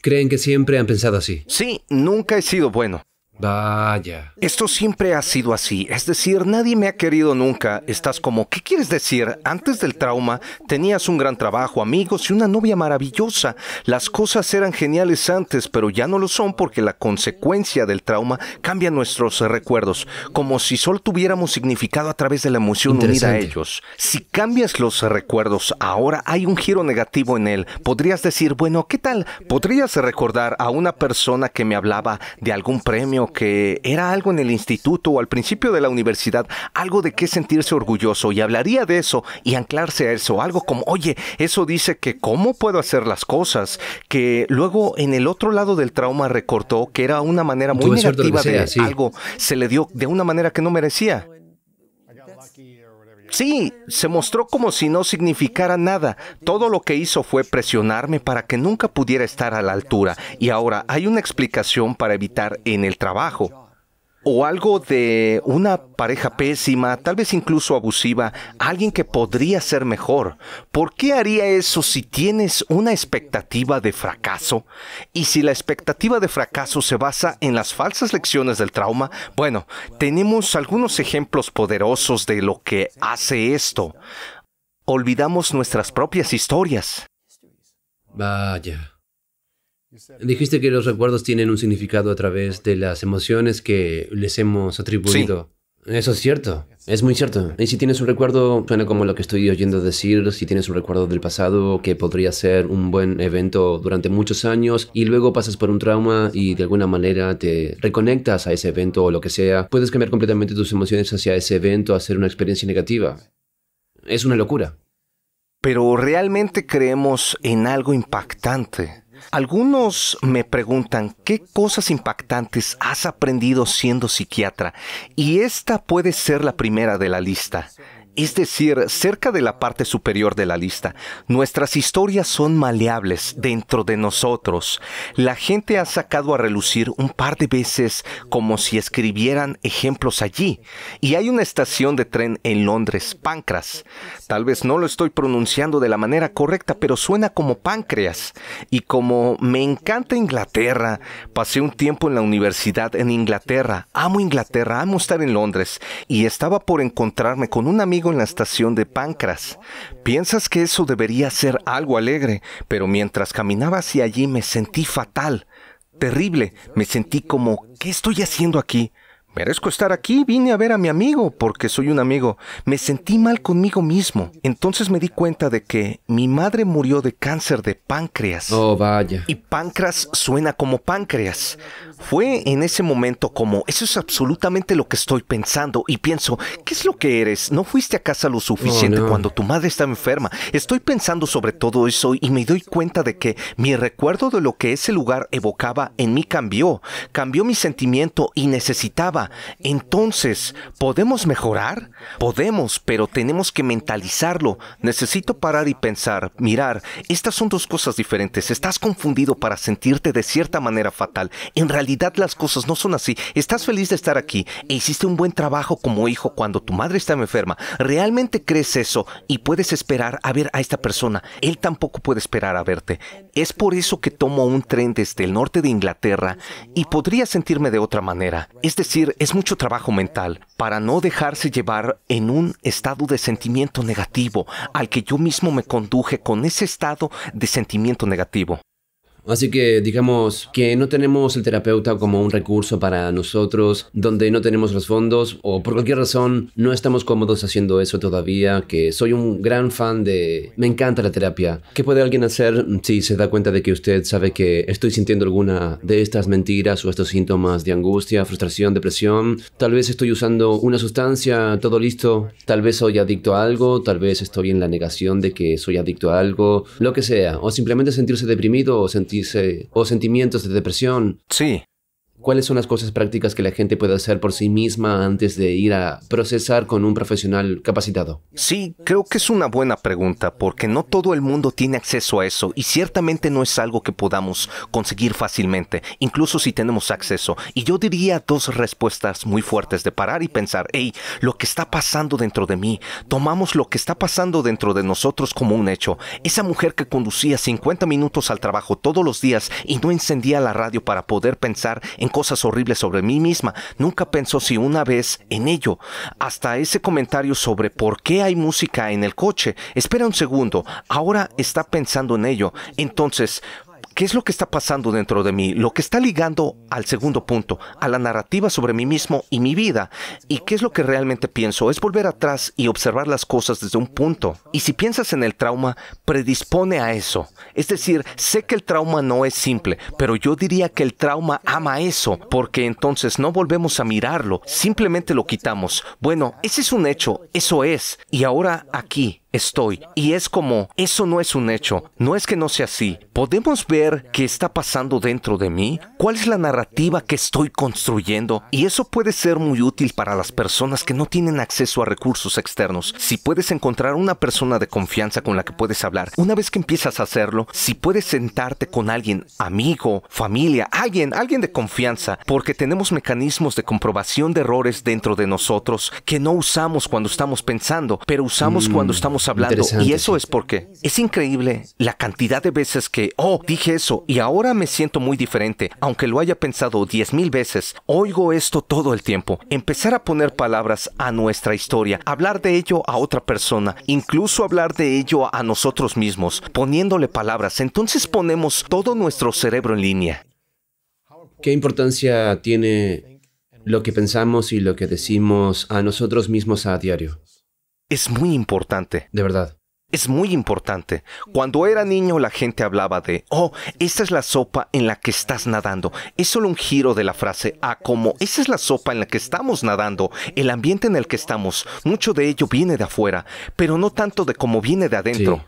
¿Creen que siempre han pensado así? Sí, nunca he sido bueno. Vaya. Esto siempre ha sido así, es decir, nadie me ha querido nunca. Estás como, ¿qué quieres decir? Antes del trauma, tenías un gran trabajo, amigos y una novia maravillosa. Las cosas eran geniales antes, pero ya no lo son porque la consecuencia del trauma cambia nuestros recuerdos, como si solo tuviéramos significado a través de la emoción unida a ellos. Si cambias los recuerdos, ahora hay un giro negativo en él. Podrías decir, bueno, ¿qué tal? ¿Podrías recordar a una persona que me hablaba de algún premio que era algo en el instituto o al principio de la universidad, algo de qué sentirse orgulloso, y hablaría de eso y anclarse a eso, algo como, oye, eso dice que cómo puedo hacer las cosas, que luego en el otro lado del trauma recortó que era una manera muy negativa de algo, se le dio de una manera que no merecía. Sí, se mostró como si no significara nada. Todo lo que hizo fue presionarme para que nunca pudiera estar a la altura. Y ahora hay una explicación para evitar en el trabajo. O algo de una pareja pésima, tal vez incluso abusiva, alguien que podría ser mejor. ¿Por qué haría eso si tienes una expectativa de fracaso? Y si la expectativa de fracaso se basa en las falsas lecciones del trauma, bueno, tenemos algunos ejemplos poderosos de lo que hace esto. Olvidamos nuestras propias historias. Vaya. Dijiste que los recuerdos tienen un significado a través de las emociones que les hemos atribuido. Sí. Eso es cierto. Es muy cierto. Y si tienes un recuerdo, suena como lo que estoy oyendo decir, si tienes un recuerdo del pasado que podría ser un buen evento durante muchos años y luego pasas por un trauma y de alguna manera te reconectas a ese evento o lo que sea, puedes cambiar completamente tus emociones hacia ese evento, hacer una experiencia negativa. Es una locura. Pero realmente creemos en algo impactante. Algunos me preguntan, ¿qué cosas impactantes has aprendido siendo psiquiatra? Y esta puede ser la primera de la lista. Es decir, cerca de la parte superior de la lista. Nuestras historias son maleables dentro de nosotros. La gente ha sacado a relucir un par de veces como si escribieran ejemplos allí. Y hay una estación de tren en Londres, Pancras. Tal vez no lo estoy pronunciando de la manera correcta, pero suena como páncreas. Y como me encanta Inglaterra, pasé un tiempo en la universidad en Inglaterra. Amo Inglaterra, amo estar en Londres. Y estaba por encontrarme con un amigo en la estación de Pancras. Piensas que eso debería ser algo alegre, pero mientras caminaba hacia allí me sentí fatal, terrible. Me sentí como, ¿qué estoy haciendo aquí? Merezco estar aquí, vine a ver a mi amigo porque soy un amigo. Me sentí mal conmigo mismo. Entonces me di cuenta de que mi madre murió de cáncer de páncreas. Oh, vaya. Y páncreas suena como páncreas. Fue en ese momento como, eso es absolutamente lo que estoy pensando. Y pienso, ¿qué es lo que eres? No fuiste a casa lo suficiente oh, no. cuando tu madre estaba enferma. Estoy pensando sobre todo eso y me doy cuenta de que mi recuerdo de lo que ese lugar evocaba en mí cambió. Cambió mi sentimiento y necesitaba. Entonces, ¿podemos mejorar? Podemos, pero tenemos que mentalizarlo. Necesito parar y pensar, mirar, estas son dos cosas diferentes. Estás confundido para sentirte de cierta manera fatal. En realidad las cosas no son así. Estás feliz de estar aquí e hiciste un buen trabajo como hijo cuando tu madre estaba enferma. ¿Realmente crees eso? Y puedes esperar a ver a esta persona. Él tampoco puede esperar a verte. Es por eso que tomo un tren desde el norte de Inglaterra y podría sentirme de otra manera. Es decir, es mucho trabajo mental para no dejarse llevar en un estado de sentimiento negativo al que yo mismo me conduje con ese estado de sentimiento negativo. Así que digamos que no tenemos el terapeuta como un recurso para nosotros, donde no tenemos los fondos o por cualquier razón no estamos cómodos haciendo eso todavía, que soy un gran fan de... Me encanta la terapia. ¿Qué puede alguien hacer si se da cuenta de que usted sabe que estoy sintiendo alguna de estas mentiras o estos síntomas de angustia, frustración, depresión? Tal vez estoy usando una sustancia, todo listo. Tal vez soy adicto a algo, tal vez estoy en la negación de que soy adicto a algo, lo que sea. O simplemente sentirse deprimido o sentir o sentimientos de depresión. Sí. ¿Cuáles son las cosas prácticas que la gente puede hacer por sí misma antes de ir a procesar con un profesional capacitado? Sí, creo que es una buena pregunta, porque no todo el mundo tiene acceso a eso y ciertamente no es algo que podamos conseguir fácilmente, incluso si tenemos acceso. Y yo diría dos respuestas muy fuertes de parar y pensar, hey, lo que está pasando dentro de mí, tomamos lo que está pasando dentro de nosotros como un hecho. Esa mujer que conducía cincuenta minutos al trabajo todos los días y no encendía la radio para poder pensar en cosas horribles sobre mí misma. Nunca pensó si una vez en ello. Hasta ese comentario sobre por qué hay música en el coche. Espera un segundo. Ahora está pensando en ello. Entonces, ¿qué es lo que está pasando dentro de mí? Lo que está ligando al segundo punto, a la narrativa sobre mí mismo y mi vida. ¿Y qué es lo que realmente pienso? Es volver atrás y observar las cosas desde un punto. Y si piensas en el trauma, predispone a eso. Es decir, sé que el trauma no es simple, pero yo diría que el trauma ama eso, porque entonces no volvemos a mirarlo, simplemente lo quitamos. Bueno, ese es un hecho, eso es. Y ahora aquí estoy. Y es como, eso no es un hecho. No es que no sea así. ¿Podemos ver qué está pasando dentro de mí? ¿Cuál es la narrativa que estoy construyendo? Y eso puede ser muy útil para las personas que no tienen acceso a recursos externos. Si puedes encontrar una persona de confianza con la que puedes hablar, una vez que empiezas a hacerlo, si puedes sentarte con alguien, amigo, familia, alguien, alguien de confianza, porque tenemos mecanismos de comprobación de errores dentro de nosotros que no usamos cuando estamos pensando, pero usamos mm. cuando estamos hablando, y eso es porque es increíble la cantidad de veces que, oh, dije eso y ahora me siento muy diferente, aunque lo haya pensado diez mil veces. Oigo esto todo el tiempo. Empezar a poner palabras a nuestra historia, hablar de ello a otra persona, incluso hablar de ello a nosotros mismos, poniéndole palabras. Entonces ponemos todo nuestro cerebro en línea. ¿Qué importancia tiene lo que pensamos y lo que decimos a nosotros mismos a diario? Es muy importante. De verdad. Es muy importante. Cuando era niño la gente hablaba de, oh, esta es la sopa en la que estás nadando. Es solo un giro de la frase a como, esa es la sopa en la que estamos nadando, el ambiente en el que estamos. Mucho de ello viene de afuera, pero no tanto de cómo viene de adentro. Sí.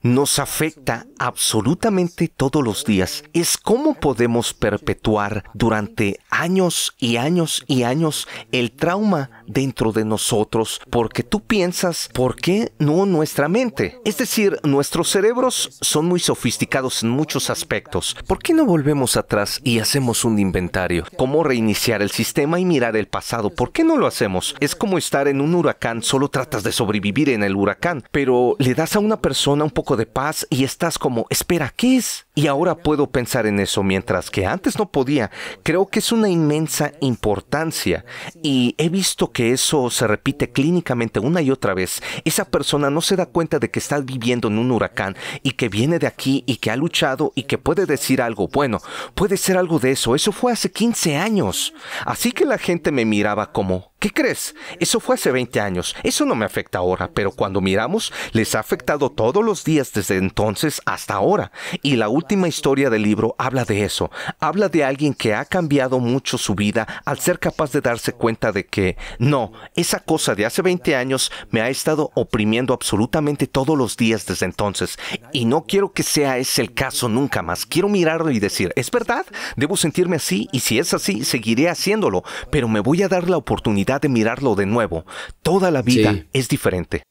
Nos afecta absolutamente todos los días. Es cómo podemos perpetuar durante años y años y años el trauma dentro de nosotros, porque tú piensas, ¿por qué no nuestra mente? Es decir, nuestros cerebros son muy sofisticados en muchos aspectos. ¿Por qué no volvemos atrás y hacemos un inventario? ¿Cómo reiniciar el sistema y mirar el pasado? ¿Por qué no lo hacemos? Es como estar en un huracán, solo tratas de sobrevivir en el huracán, pero le das a una persona un poco de paz y estás como, espera, ¿qué es? Y ahora puedo pensar en eso, mientras que antes no podía. Creo que es una inmensa importancia y he visto que eso se repite clínicamente una y otra vez. Esa persona no se da cuenta de que está viviendo en un huracán y que viene de aquí y que ha luchado y que puede decir algo. Bueno, puede ser algo de eso. Eso fue hace quince años. Así que la gente me miraba como, ¿qué crees? Eso fue hace veinte años. Eso no me afecta ahora, pero cuando miramos, les ha afectado todos los días desde entonces hasta ahora. Y la última historia del libro habla de eso. Habla de alguien que ha cambiado mucho su vida al ser capaz de darse cuenta de que, no, esa cosa de hace veinte años me ha estado oprimiendo absolutamente todos los días desde entonces. Y no quiero que sea ese el caso nunca más. Quiero mirarlo y decir, ¿es verdad? Debo sentirme así, y si es así, seguiré haciéndolo, pero me voy a dar la oportunidad de mirarlo de nuevo. Toda la vida sí. es diferente.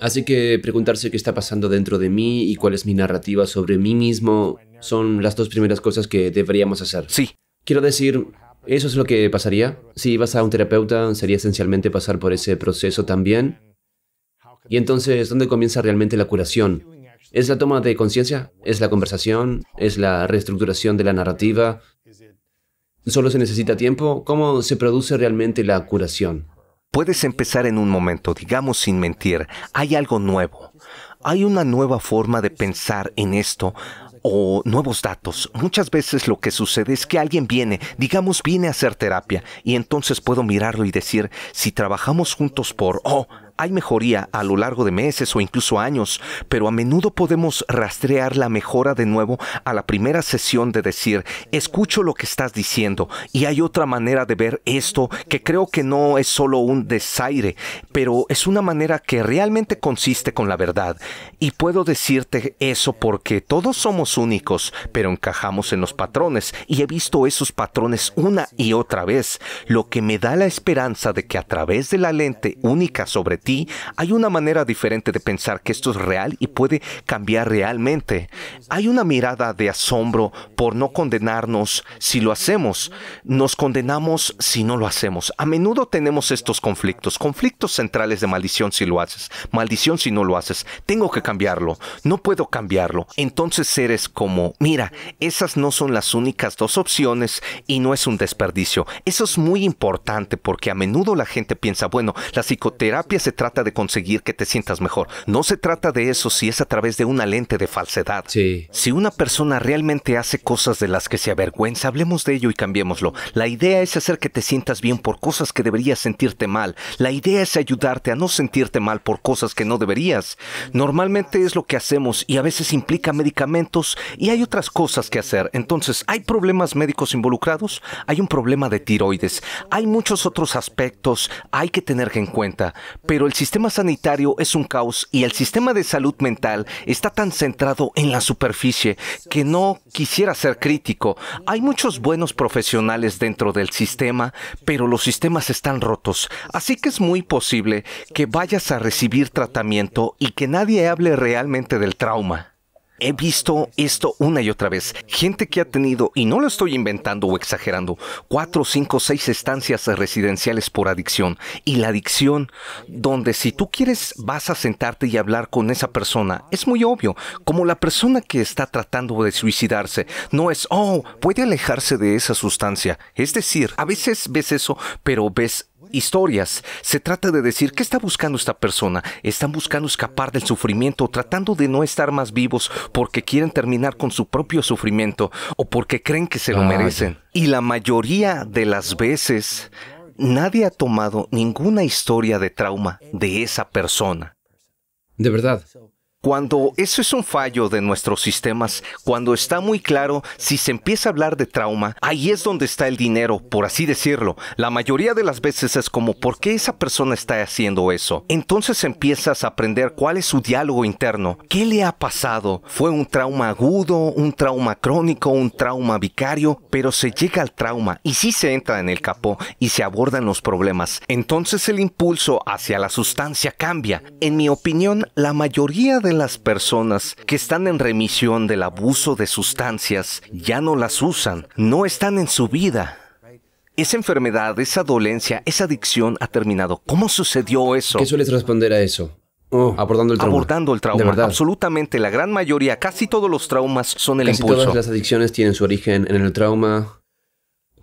Así que preguntarse qué está pasando dentro de mí y cuál es mi narrativa sobre mí mismo son las dos primeras cosas que deberíamos hacer. Sí. Quiero decir, eso es lo que pasaría. Si vas a un terapeuta, sería esencialmente pasar por ese proceso también. Y entonces, ¿dónde comienza realmente la curación? ¿Es la toma de conciencia? ¿Es la conversación? ¿Es la reestructuración de la narrativa? ¿Solo se necesita tiempo? ¿Cómo se produce realmente la curación? Puedes empezar en un momento, digamos sin mentir. Hay algo nuevo. Hay una nueva forma de pensar en esto o nuevos datos. Muchas veces lo que sucede es que alguien viene, digamos viene a hacer terapia, y entonces puedo mirarlo y decir, si trabajamos juntos por, oh, hay mejoría a lo largo de meses o incluso años, pero a menudo podemos rastrear la mejora de nuevo a la primera sesión de decir, escucho lo que estás diciendo y hay otra manera de ver esto que creo que no es solo un desaire, pero es una manera que realmente consiste con la verdad. Y puedo decirte eso porque todos somos únicos, pero encajamos en los patrones y he visto esos patrones una y otra vez, lo que me da la esperanza de que a través de la lente única sobre ti, ti, hay una manera diferente de pensar que esto es real y puede cambiar realmente. Hay una mirada de asombro por no condenarnos si lo hacemos. Nos condenamos si no lo hacemos. A menudo tenemos estos conflictos, conflictos centrales de maldición si lo haces, maldición si no lo haces. Tengo que cambiarlo, no puedo cambiarlo. Entonces eres como, mira, esas no son las únicas dos opciones y no es un desperdicio. Eso es muy importante porque a menudo la gente piensa, bueno, la psicoterapia se trata de conseguir que te sientas mejor. No se trata de eso si es a través de una lente de falsedad. Sí. Si una persona realmente hace cosas de las que se avergüenza, hablemos de ello y cambiémoslo. La idea es hacer que te sientas bien por cosas que deberías sentirte mal. La idea es ayudarte a no sentirte mal por cosas que no deberías. Normalmente es lo que hacemos y a veces implica medicamentos y hay otras cosas que hacer. Entonces, ¿hay problemas médicos involucrados? Hay un problema de tiroides. Hay muchos otros aspectos. Hay que tener en cuenta. Pero el sistema sanitario es un caos y el sistema de salud mental está tan centrado en la superficie que no quisiera ser crítico. Hay muchos buenos profesionales dentro del sistema, pero los sistemas están rotos. Así que es muy posible que vayas a recibir tratamiento y que nadie hable realmente del trauma. He visto esto una y otra vez. Gente que ha tenido, y no lo estoy inventando o exagerando, cuatro, cinco, seis estancias residenciales por adicción. Y la adicción, donde si tú quieres vas a sentarte y hablar con esa persona, es muy obvio. Como la persona que está tratando de suicidarse, no es, oh, puede alejarse de esa sustancia. Es decir, a veces ves eso, pero ves historias. Se trata de decir, ¿qué está buscando esta persona? Están buscando escapar del sufrimiento, tratando de no estar más vivos porque quieren terminar con su propio sufrimiento o porque creen que se lo merecen. Y la mayoría de las veces, nadie ha tomado ninguna historia de trauma de esa persona. De verdad. Cuando eso es un fallo de nuestros sistemas, cuando está muy claro, si se empieza a hablar de trauma, ahí es donde está el dinero, por así decirlo. La mayoría de las veces es como, ¿por qué esa persona está haciendo eso? Entonces empiezas a aprender cuál es su diálogo interno. ¿Qué le ha pasado? ¿Fue un trauma agudo, un trauma crónico, un trauma vicario? Pero se llega al trauma y sí se entra en el capó y se abordan los problemas. Entonces el impulso hacia la sustancia cambia. En mi opinión, la mayoría de las personas que están en remisión del abuso de sustancias ya no las usan, no están en su vida. Esa enfermedad, esa dolencia, esa adicción ha terminado. ¿Cómo sucedió eso? ¿Qué sueles responder a eso? Oh, abordando el trauma. Abordando el trauma, absolutamente. La gran mayoría, casi todos los traumas son el casi impulso. Todas las adicciones tienen su origen en el trauma.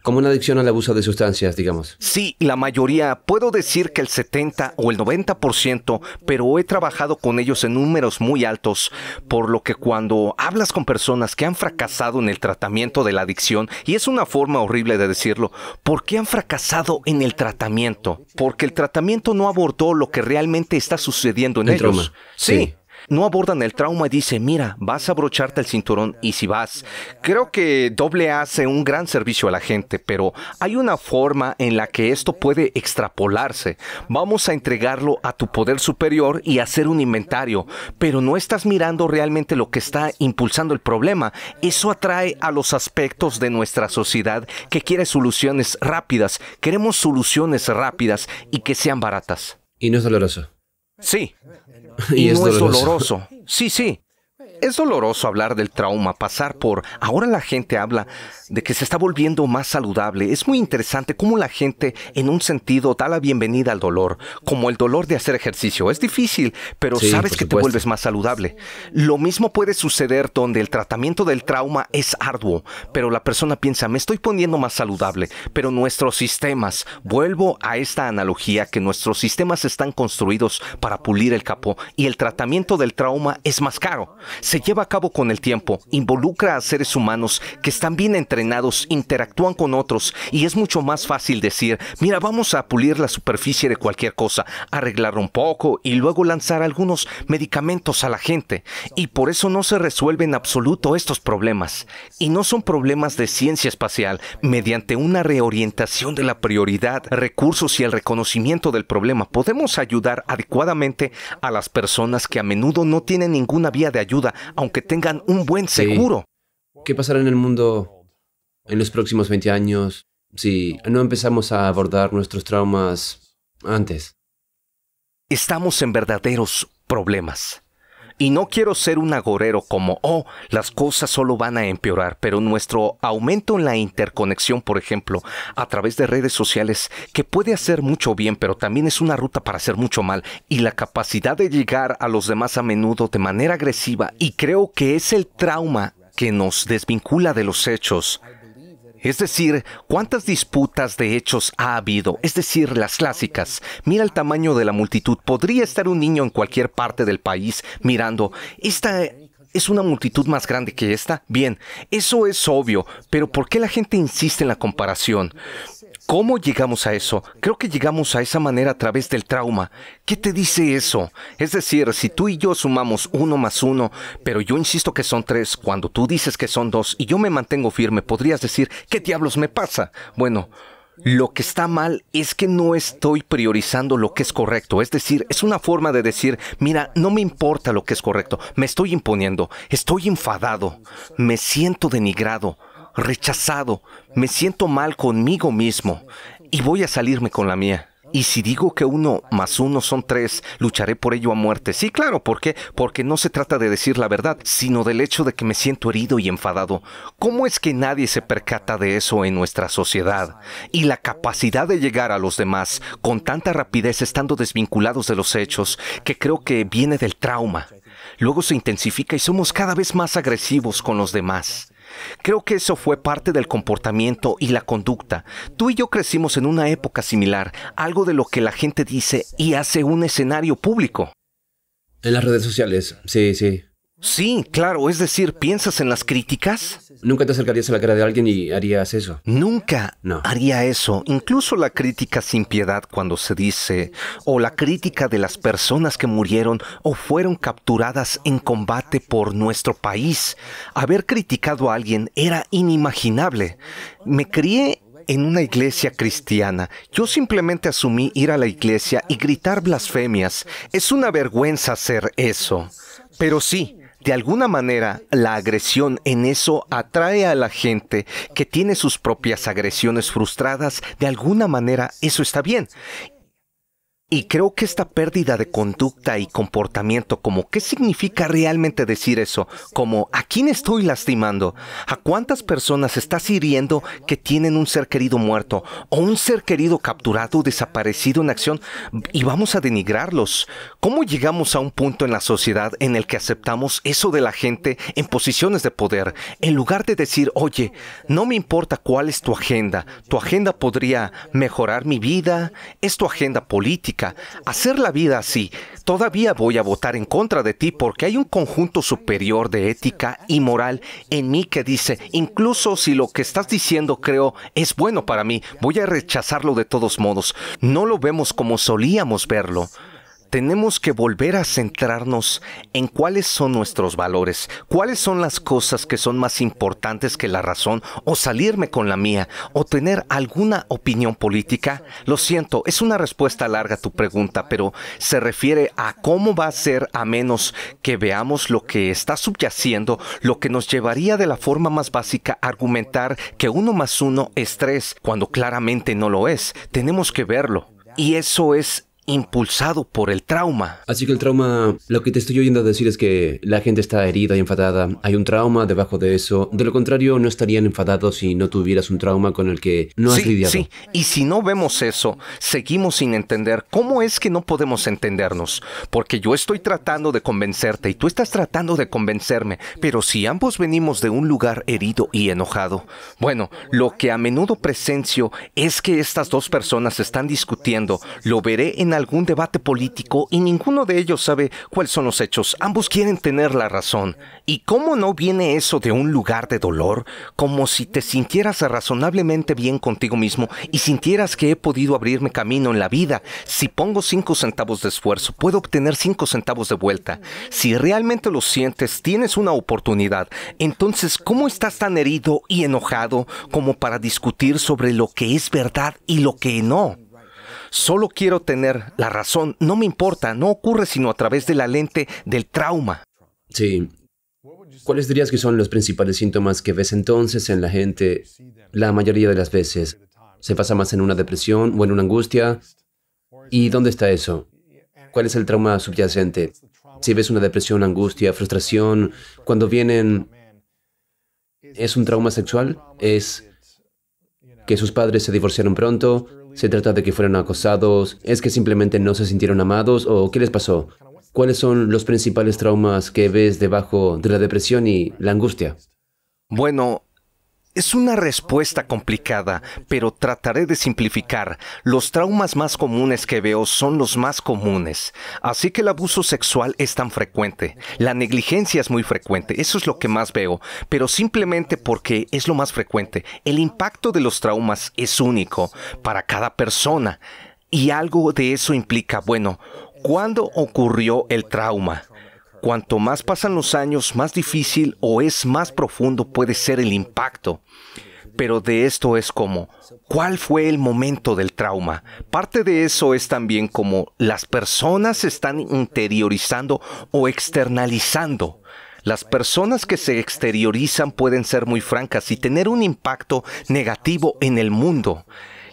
Como una adicción al abuso de sustancias, digamos. Sí, la mayoría. Puedo decir que el setenta o el noventa por ciento, pero he trabajado con ellos en números muy altos, por lo que cuando hablas con personas que han fracasado en el tratamiento de la adicción, y es una forma horrible de decirlo, ¿por qué han fracasado en el tratamiento? Porque el tratamiento no abordó lo que realmente está sucediendo en el ellos. Trauma. Sí. sí. No abordan el trauma y dicen, mira, vas a abrocharte el cinturón y si vas. Creo que doble A hace un gran servicio a la gente, pero hay una forma en la que esto puede extrapolarse. Vamos a entregarlo a tu poder superior y hacer un inventario, pero no estás mirando realmente lo que está impulsando el problema. Eso atrae a los aspectos de nuestra sociedad que quiere soluciones rápidas. Queremos soluciones rápidas y que sean baratas. Y no es doloroso. Sí. Y, y es no doloroso. es doloroso. Sí, sí. Es doloroso hablar del trauma, pasar por... Ahora la gente habla de que se está volviendo más saludable. Es muy interesante cómo la gente, en un sentido, da la bienvenida al dolor, como el dolor de hacer ejercicio. Es difícil, pero sí, sabes que te vuelves más saludable. Lo mismo puede suceder donde el tratamiento del trauma es arduo, pero la persona piensa, me estoy poniendo más saludable, pero nuestros sistemas... Vuelvo a esta analogía que nuestros sistemas están construidos para pulir el capó y el tratamiento del trauma es más caro. Se lleva a cabo con el tiempo, involucra a seres humanos que están bien entrenados, interactúan con otros y es mucho más fácil decir, mira, vamos a pulir la superficie de cualquier cosa, arreglarlo un poco y luego lanzar algunos medicamentos a la gente. Y por eso no se resuelven en absoluto estos problemas. Y no son problemas de ciencia espacial, mediante una reorientación de la prioridad, recursos y el reconocimiento del problema. Podemos ayudar adecuadamente a las personas que a menudo no tienen ninguna vía de ayuda, aunque tengan un buen seguro. Sí. ¿Qué pasará en el mundo en los próximos veinte años si no empezamos a abordar nuestros traumas antes? estamos en verdaderos problemas. Y no quiero ser un agorero como, oh, las cosas solo van a empeorar, pero nuestro aumento en la interconexión, por ejemplo, a través de redes sociales, que puede hacer mucho bien, pero también es una ruta para hacer mucho mal, y la capacidad de llegar a los demás a menudo de manera agresiva, y creo que es el trauma que nos desvincula de los hechos. Es decir, ¿cuántas disputas de hechos ha habido? Es decir, las clásicas. Mira el tamaño de la multitud. Podría estar un niño en cualquier parte del país mirando. ¿Esta es una multitud más grande que esta? Bien, eso es obvio, pero ¿por qué la gente insiste en la comparación? ¿Cómo llegamos a eso? Creo que llegamos a esa manera a través del trauma. ¿Qué te dice eso? Es decir, si tú y yo sumamos uno más uno, pero yo insisto que son tres, cuando tú dices que son dos y yo me mantengo firme, podrías decir, ¿qué diablos me pasa? Bueno, lo que está mal es que no estoy priorizando lo que es correcto. Es decir, es una forma de decir, mira, no me importa lo que es correcto, me estoy imponiendo, estoy enfadado, me siento denigrado, rechazado, me siento mal conmigo mismo y voy a salirme con la mía. Y si digo que uno más uno son tres, lucharé por ello a muerte. Sí, claro, ¿por qué? Porque no se trata de decir la verdad, sino del hecho de que me siento herido y enfadado. ¿Cómo es que nadie se percata de eso en nuestra sociedad? Y la capacidad de llegar a los demás con tanta rapidez, estando desvinculados de los hechos, que creo que viene del trauma. Luego se intensifica y somos cada vez más agresivos con los demás. Creo que eso fue parte del comportamiento y la conducta. Tú y yo crecimos en una época similar, algo de lo que la gente dice y hace un escenario público. En las redes sociales, sí, sí. Sí, claro, es decir, ¿piensas en las críticas? Nunca te acercarías a la cara de alguien y harías eso. Nunca no. haría eso. Incluso la crítica sin piedad cuando se dice, o la crítica de las personas que murieron o fueron capturadas en combate por nuestro país. Haber criticado a alguien era inimaginable. Me crié en una iglesia cristiana. Yo simplemente asumí ir a la iglesia y gritar blasfemias. Es una vergüenza hacer eso. Pero sí. De alguna manera, la agresión en eso atrae a la gente que tiene sus propias agresiones frustradas. De alguna manera, eso está bien. Y creo que esta pérdida de conducta y comportamiento, como ¿qué significa realmente decir eso? Como ¿a quién estoy lastimando? ¿A cuántas personas estás hiriendo que tienen un ser querido muerto o un ser querido capturado, desaparecido en acción? Y vamos a denigrarlos. ¿Cómo llegamos a un punto en la sociedad en el que aceptamos eso de la gente en posiciones de poder? En lugar de decir, oye, no me importa cuál es tu agenda. Tu agenda podría mejorar mi vida. Es tu agenda política. Hacer la vida así. Todavía voy a votar en contra de ti porque hay un conjunto superior de ética y moral en mí que dice, incluso si lo que estás diciendo creo es bueno para mí, voy a rechazarlo de todos modos. No lo vemos como solíamos verlo. Tenemos que volver a centrarnos en cuáles son nuestros valores, cuáles son las cosas que son más importantes que la razón, o salirme con la mía, o tener alguna opinión política. Lo siento, es una respuesta larga a tu pregunta, pero se refiere a cómo va a ser a menos que veamos lo que está subyaciendo, lo que nos llevaría de la forma más básica a argumentar que uno más uno es tres, cuando claramente no lo es. Tenemos que verlo. Y eso es impulsado por el trauma. Así que el trauma, lo que te estoy oyendo decir es que la gente está herida y enfadada. Hay un trauma debajo de eso. De lo contrario, no estarían enfadados si no tuvieras un trauma con el que no has lidiado. Sí, sí. Y si no vemos eso, seguimos sin entender. ¿Cómo es que no podemos entendernos? Porque yo estoy tratando de convencerte y tú estás tratando de convencerme. Pero si ambos venimos de un lugar herido y enojado, bueno, lo que a menudo presencio es que estas dos personas están discutiendo. Lo veré en algún debate político y ninguno de ellos sabe cuáles son los hechos. Ambos quieren tener la razón. ¿Y cómo no viene eso de un lugar de dolor? Como si te sintieras razonablemente bien contigo mismo y sintieras que he podido abrirme camino en la vida. Si pongo cinco centavos de esfuerzo, puedo obtener cinco centavos de vuelta. Si realmente lo sientes, tienes una oportunidad. Entonces, ¿cómo estás tan herido y enojado como para discutir sobre lo que es verdad y lo que no? Solo quiero tener la razón. No me importa. No ocurre sino a través de la lente del trauma. Sí. ¿Cuáles dirías que son los principales síntomas que ves entonces en la gente? La mayoría de las veces. ¿Se pasa más en una depresión o en una angustia? ¿Y dónde está eso? ¿Cuál es el trauma subyacente? Si ves una depresión, angustia, frustración, cuando vienen, ¿es un trauma sexual? ¿Es que sus padres se divorciaron pronto? ¿Se trata de que fueron acosados? ¿Es que simplemente no se sintieron amados? ¿O qué les pasó? ¿Cuáles son los principales traumas que ves debajo de la depresión y la angustia? Bueno, es una respuesta complicada, pero trataré de simplificar. Los traumas más comunes que veo son los más comunes. Así que el abuso sexual es tan frecuente. La negligencia es muy frecuente. Eso es lo que más veo, pero simplemente porque es lo más frecuente. El impacto de los traumas es único para cada persona. Y algo de eso implica, bueno, ¿cuándo ocurrió el trauma? Cuanto más pasan los años, más difícil o es más profundo puede ser el impacto. Pero de esto es como, ¿cuál fue el momento del trauma? Parte de eso es también como las personas están interiorizando o externalizando. Las personas que se exteriorizan pueden ser muy francas y tener un impacto negativo en el mundo,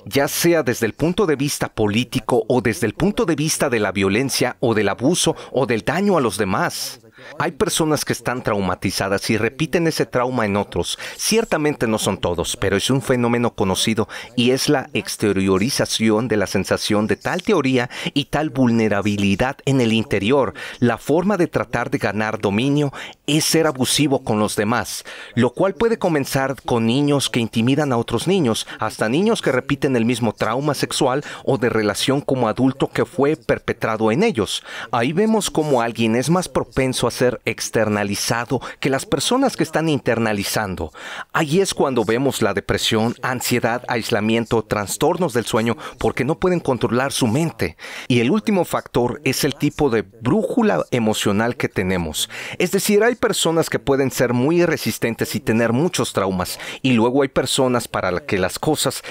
ya sea desde el punto de vista político o desde el punto de vista de la violencia o del abuso o del daño a los demás. Hay personas que están traumatizadas y repiten ese trauma en otros. Ciertamente no son todos, pero es un fenómeno conocido y es la exteriorización de la sensación de tal teoría y tal vulnerabilidad en el interior. La forma de tratar de ganar dominio es ser abusivo con los demás, lo cual puede comenzar con niños que intimidan a otros niños, hasta niños que repiten el mismo trauma sexual o de relación como adulto que fue perpetrado en ellos. Ahí vemos cómo alguien es más propenso a ser externalizado que las personas que están internalizando. Ahí es cuando vemos la depresión, ansiedad, aislamiento, trastornos del sueño, porque no pueden controlar su mente. Y el último factor es el tipo de brújula emocional que tenemos. Es decir, hay personas que pueden ser muy resistentes y tener muchos traumas, y luego hay personas para las que las cosas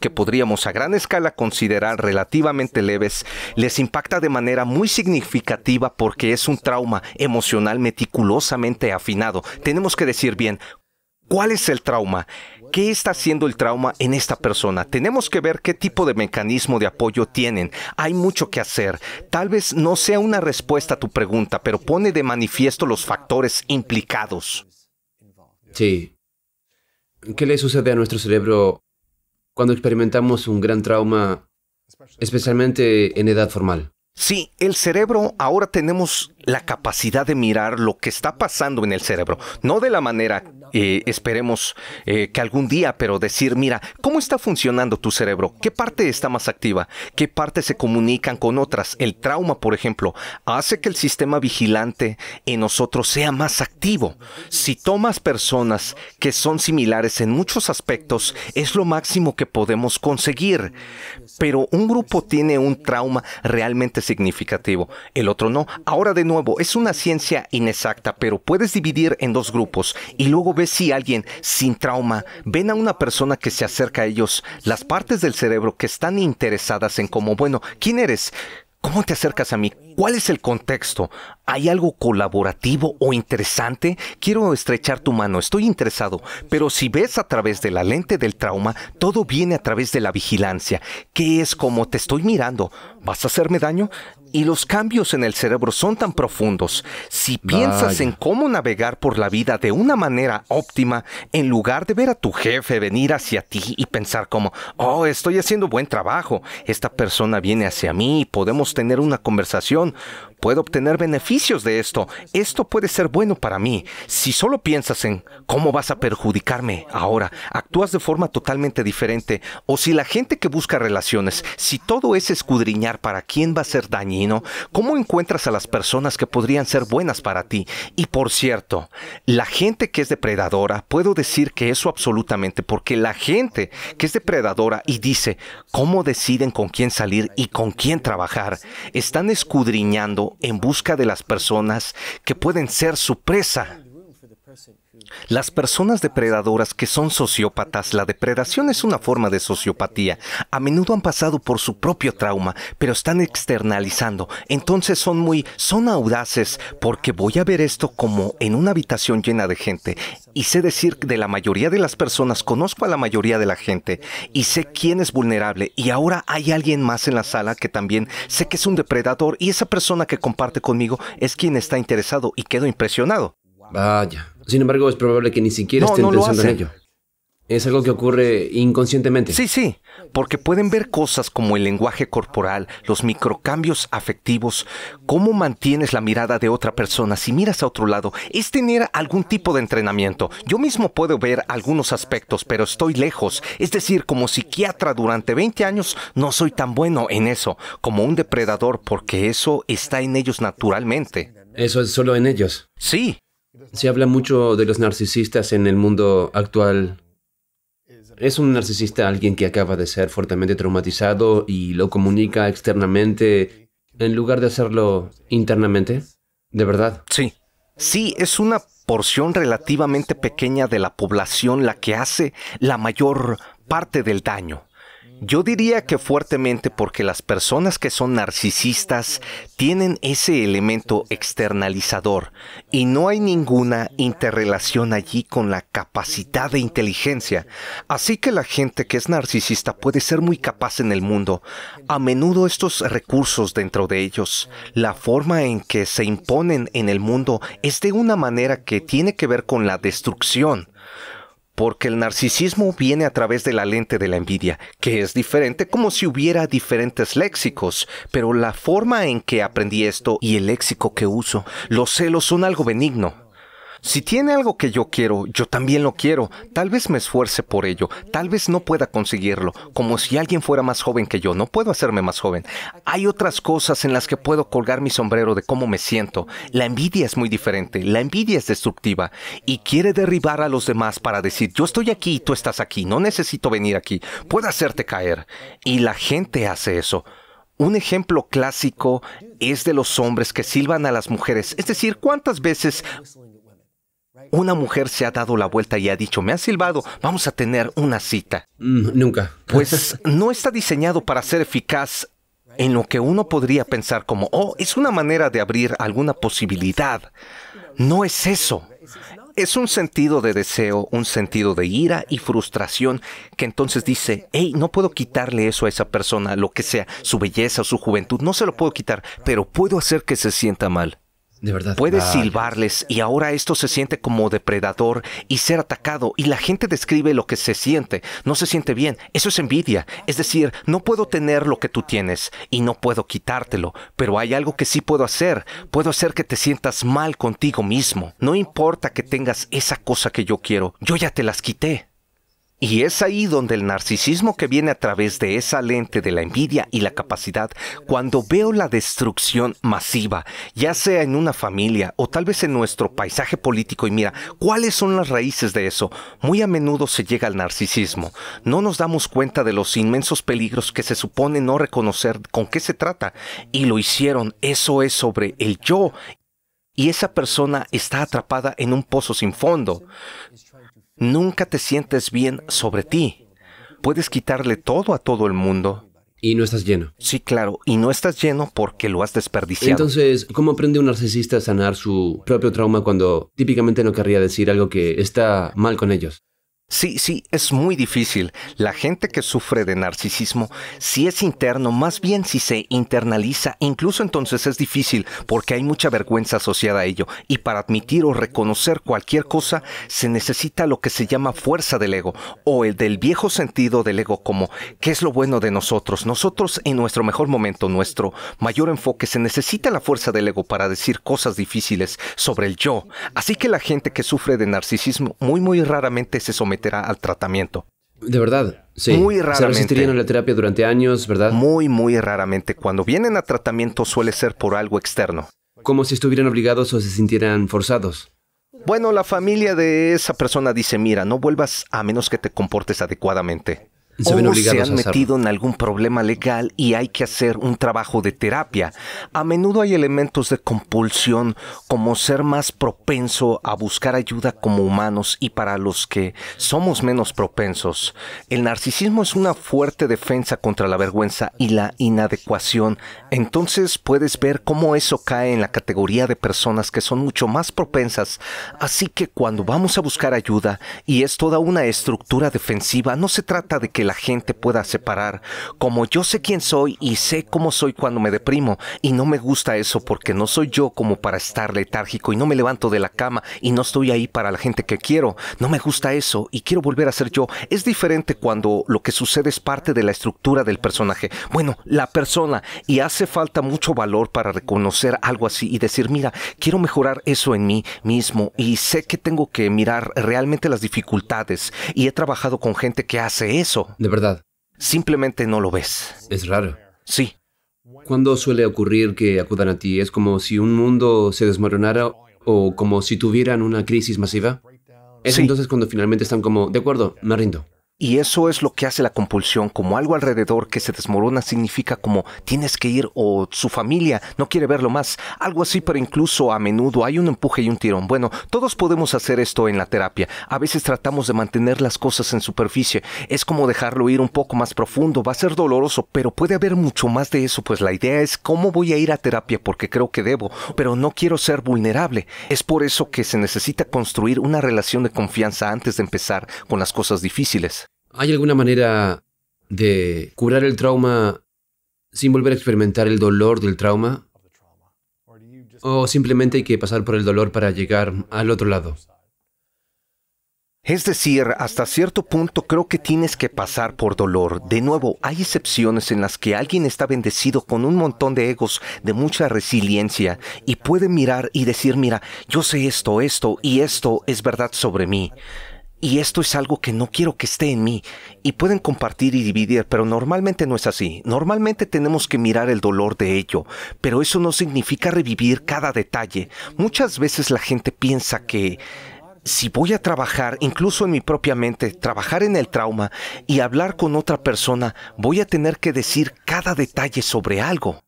que podríamos a gran escala considerar relativamente leves, les impacta de manera muy significativa porque es un trauma emocional meticulosamente afinado. Tenemos que decir bien, ¿cuál es el trauma? ¿Qué está haciendo el trauma en esta persona? Tenemos que ver qué tipo de mecanismo de apoyo tienen. Hay mucho que hacer. Tal vez no sea una respuesta a tu pregunta, pero pone de manifiesto los factores implicados. Sí. ¿Qué le sucede a nuestro cerebro cuando experimentamos un gran trauma, especialmente en edad formal? Sí, el cerebro, ahora tenemos la capacidad de mirar lo que está pasando en el cerebro. No de la manera, eh, esperemos eh, que algún día, pero decir, mira, ¿cómo está funcionando tu cerebro? ¿Qué parte está más activa? ¿Qué partes se comunican con otras? El trauma, por ejemplo, hace que el sistema vigilante en nosotros sea más activo. Si tomas personas que son similares en muchos aspectos, es lo máximo que podemos conseguir. Pero un grupo tiene un trauma realmente significativo, el otro no. Ahora, de nuevo, es una ciencia inexacta, pero puedes dividir en dos grupos y luego ves si alguien sin trauma, ven a una persona que se acerca a ellos, las partes del cerebro que están interesadas en cómo, bueno, ¿quién eres? ¿Cómo te acercas a mí? ¿Cuál es el contexto? ¿Hay algo colaborativo o interesante? Quiero estrechar tu mano, estoy interesado. Pero si ves a través de la lente del trauma, todo viene a través de la vigilancia, que es como te estoy mirando. ¿Vas a hacerme daño? Y los cambios en el cerebro son tan profundos. Si piensas en cómo navegar por la vida de una manera óptima, en lugar de ver a tu jefe venir hacia ti y pensar como, oh, estoy haciendo buen trabajo, esta persona viene hacia mí y podemos tener una conversación, puedo obtener beneficios de esto, esto puede ser bueno para mí. Si solo piensas en cómo vas a perjudicarme ahora, actúas de forma totalmente diferente. O si la gente que busca relaciones, si todo es escudriñar para quién va a ser dañino, ¿cómo encuentras a las personas que podrían ser buenas para ti? Y por cierto, la gente que es depredadora, puedo decir que eso absolutamente, porque la gente que es depredadora y dice cómo deciden con quién salir y con quién trabajar, están escudriñando en busca de las personas que pueden ser su presa. Las personas depredadoras que son sociópatas, la depredación es una forma de sociopatía. A menudo han pasado por su propio trauma, pero están externalizando. Entonces son muy, son audaces, porque voy a ver esto como en una habitación llena de gente. Y sé decir de la mayoría de las personas, conozco a la mayoría de la gente, y sé quién es vulnerable. Y ahora hay alguien más en la sala que también sé que es un depredador, y esa persona que comparte conmigo es quien está interesado, y quedo impresionado. Vaya. Sin embargo, es probable que ni siquiera no, estén no pensando en ello. Es algo que ocurre inconscientemente. Sí, sí, porque pueden ver cosas como el lenguaje corporal, los microcambios afectivos, cómo mantienes la mirada de otra persona si miras a otro lado. Es tener algún tipo de entrenamiento. Yo mismo puedo ver algunos aspectos, pero estoy lejos. Es decir, como psiquiatra durante veinte años no soy tan bueno en eso, como un depredador, porque eso está en ellos naturalmente. ¿Eso es solo en ellos? Sí. Se habla mucho de los narcisistas en el mundo actual. ¿Es un narcisista alguien que acaba de ser fuertemente traumatizado y lo comunica externamente en lugar de hacerlo internamente? ¿De verdad? Sí. Sí, es una porción relativamente pequeña de la población la que hace la mayor parte del daño. Yo diría que fuertemente porque las personas que son narcisistas tienen ese elemento externalizador y no hay ninguna interrelación allí con la capacidad de inteligencia. Así que la gente que es narcisista puede ser muy capaz en el mundo. A menudo estos recursos dentro de ellos, la forma en que se imponen en el mundo es de una manera que tiene que ver con la destrucción. Porque el narcisismo viene a través de la lente de la envidia, que es diferente, como si hubiera diferentes léxicos. Pero la forma en que aprendí esto y el léxico que uso, los celos son algo benigno. Si tiene algo que yo quiero, yo también lo quiero. Tal vez me esfuerce por ello. Tal vez no pueda conseguirlo. Como si alguien fuera más joven que yo. No puedo hacerme más joven. Hay otras cosas en las que puedo colgar mi sombrero de cómo me siento. La envidia es muy diferente. La envidia es destructiva. Y quiere derribar a los demás para decir, yo estoy aquí y tú estás aquí. No necesito venir aquí. Puedo hacerte caer. Y la gente hace eso. Un ejemplo clásico es de los hombres que silban a las mujeres. Es decir, ¿cuántas veces una mujer se ha dado la vuelta y ha dicho, me ha silbado, vamos a tener una cita? Mm, nunca. Pues no está diseñado para ser eficaz en lo que uno podría pensar como, oh, es una manera de abrir alguna posibilidad. No es eso. Es un sentido de deseo, un sentido de ira y frustración que entonces dice, hey, no puedo quitarle eso a esa persona, lo que sea, su belleza o su juventud, no se lo puedo quitar, pero puedo hacer que se sienta mal. De verdad. Puedes ah, silbarles y ahora esto se siente como depredador y ser atacado y la gente describe lo que se siente. No se siente bien. Eso es envidia. Es decir, no puedo tener lo que tú tienes y no puedo quitártelo. Pero hay algo que sí puedo hacer. Puedo hacer que te sientas mal contigo mismo. No importa que tengas esa cosa que yo quiero. Yo ya te las quité. Y es ahí donde el narcisismo que viene a través de esa lente de la envidia y la capacidad, cuando veo la destrucción masiva, ya sea en una familia o tal vez en nuestro paisaje político, y mira, ¿cuáles son las raíces de eso? Muy a menudo se llega al narcisismo. No nos damos cuenta de los inmensos peligros que se supone no reconocer con qué se trata. Y lo hicieron. Eso es sobre el yo. Y esa persona está atrapada en un pozo sin fondo. Nunca te sientes bien sobre ti. Puedes quitarle todo a todo el mundo. Y no estás lleno. Sí, claro. Y no estás lleno porque lo has desperdiciado. Entonces, ¿cómo aprende un narcisista a sanar su propio trauma cuando típicamente no querría decir algo que está mal con ellos? Sí, sí, es muy difícil. La gente que sufre de narcisismo, si es interno, más bien si se internaliza, incluso entonces es difícil porque hay mucha vergüenza asociada a ello. Y para admitir o reconocer cualquier cosa, se necesita lo que se llama fuerza del ego o el del viejo sentido del ego como ¿qué es lo bueno de nosotros? Nosotros en nuestro mejor momento, nuestro mayor enfoque, se necesita la fuerza del ego para decir cosas difíciles sobre el yo. Así que la gente que sufre de narcisismo muy, muy raramente se somete al tratamiento. De verdad, sí. Muy raramente. Se resistirían a la terapia durante años, ¿verdad? Muy, muy raramente. Cuando vienen a tratamiento suele ser por algo externo. Como si estuvieran obligados o se sintieran forzados. Bueno, la familia de esa persona dice, mira, no vuelvas a menos que te comportes adecuadamente. Se ven obligados a hacerlo. O se han metido en algún problema legal y hay que hacer un trabajo de terapia. A menudo hay elementos de compulsión, como ser más propenso a buscar ayuda como humanos y para los que somos menos propensos. El narcisismo es una fuerte defensa contra la vergüenza y la inadecuación. Entonces puedes ver cómo eso cae en la categoría de personas que son mucho más propensas. Así que cuando vamos a buscar ayuda, y es toda una estructura defensiva, no se trata de que la gente pueda separar, como yo sé quién soy y sé cómo soy cuando me deprimo, y no me gusta eso porque no soy yo como para estar letárgico, y no me levanto de la cama, y no estoy ahí para la gente que quiero, no me gusta eso, y quiero volver a ser yo. Es diferente cuando lo que sucede es parte de la estructura del personaje, bueno, la persona, y hace falta mucho valor para reconocer algo así y decir, mira, quiero mejorar eso en mí mismo, y sé que tengo que mirar realmente las dificultades, y he trabajado con gente que hace eso. De verdad. Simplemente no lo ves. Es raro. Sí. ¿Cuándo suele ocurrir que acudan a ti? ¿Es como si un mundo se desmoronara o como si tuvieran una crisis masiva? Es sí. Entonces cuando finalmente están como, de acuerdo, me rindo. Y eso es lo que hace la compulsión, como algo alrededor que se desmorona significa como tienes que ir o su familia no quiere verlo más, algo así, pero incluso a menudo hay un empuje y un tirón. Bueno, todos podemos hacer esto en la terapia. A veces tratamos de mantener las cosas en superficie. Es como dejarlo ir un poco más profundo. Va a ser doloroso, pero puede haber mucho más de eso, pues la idea es cómo voy a ir a terapia porque creo que debo, pero no quiero ser vulnerable. Es por eso que se necesita construir una relación de confianza antes de empezar con las cosas difíciles. ¿Hay alguna manera de curar el trauma sin volver a experimentar el dolor del trauma? ¿O simplemente hay que pasar por el dolor para llegar al otro lado? Es decir, hasta cierto punto creo que tienes que pasar por dolor. De nuevo, hay excepciones en las que alguien está bendecido con un montón de egos, de mucha resiliencia, y puede mirar y decir, mira, yo sé esto, esto, y esto es verdad sobre mí. Y esto es algo que no quiero que esté en mí. Y pueden compartir y dividir, pero normalmente no es así. Normalmente tenemos que mirar el dolor de ello, pero eso no significa revivir cada detalle. Muchas veces la gente piensa que si voy a trabajar, incluso en mi propia mente, trabajar en el trauma y hablar con otra persona, voy a tener que decir cada detalle sobre algo.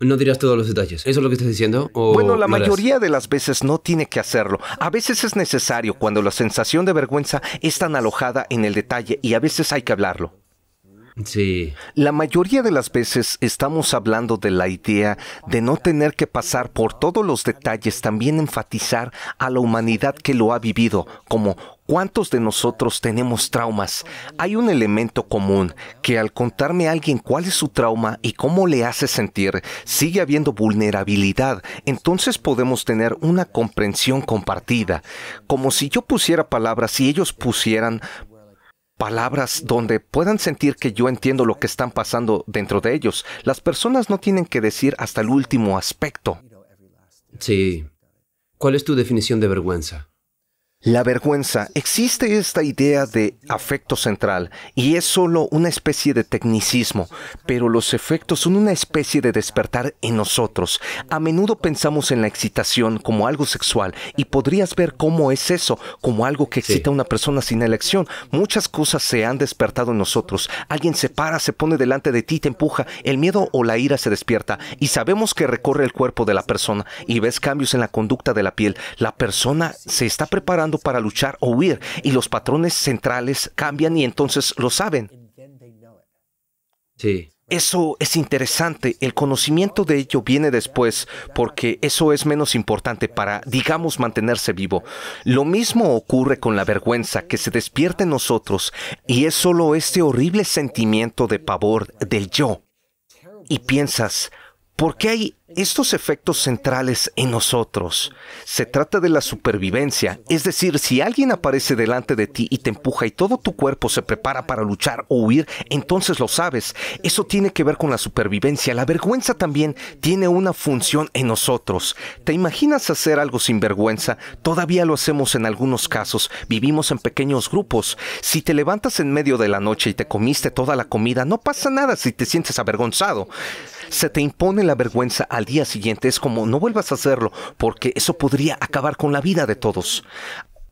No dirás todos los detalles. ¿Eso es lo que estás diciendo? ¿O bueno, la mayoría de las veces no tiene que hacerlo. A veces es necesario cuando la sensación de vergüenza es tan alojada en el detalle y a veces hay que hablarlo. Sí. La mayoría de las veces estamos hablando de la idea de no tener que pasar por todos los detalles, también enfatizar a la humanidad que lo ha vivido, como ¿cuántos de nosotros tenemos traumas? Hay un elemento común, que al contarme a alguien cuál es su trauma y cómo le hace sentir, sigue habiendo vulnerabilidad. Entonces podemos tener una comprensión compartida, como si yo pusiera palabras y ellos pusieran palabras donde puedan sentir que yo entiendo lo que están pasando dentro de ellos. Las personas no tienen que decir hasta el último aspecto. Sí. ¿Cuál es tu definición de vergüenza? La vergüenza. Existe esta idea de afecto central y es solo una especie de tecnicismo, pero los efectos son una especie de despertar en nosotros. A menudo pensamos en la excitación como algo sexual y podrías ver cómo es eso, como algo que excita a una persona sin elección. Muchas cosas se han despertado en nosotros. Alguien se para, se pone delante de ti, te empuja. El miedo o la ira se despierta y sabemos que recorre el cuerpo de la persona y ves cambios en la conducta de la piel. La persona se está preparando para luchar o huir, y los patrones centrales cambian y entonces lo saben. Sí. Eso es interesante. El conocimiento de ello viene después, porque eso es menos importante para, digamos, mantenerse vivo. Lo mismo ocurre con la vergüenza, que se despierta en nosotros, y es solo este horrible sentimiento de pavor del yo. Y piensas, ¿por qué hay estos efectos centrales en nosotros? Se trata de la supervivencia, es decir, si alguien aparece delante de ti y te empuja y todo tu cuerpo se prepara para luchar o huir, entonces lo sabes. Eso tiene que ver con la supervivencia. La vergüenza también tiene una función en nosotros. ¿Te imaginas hacer algo sin vergüenza? Todavía lo hacemos en algunos casos. Vivimos en pequeños grupos. Si te levantas en medio de la noche y te comiste toda la comida, no pasa nada si te sientes avergonzado. Se te impone la vergüenza al día siguiente. Es como, no vuelvas a hacerlo, porque eso podría acabar con la vida de todos.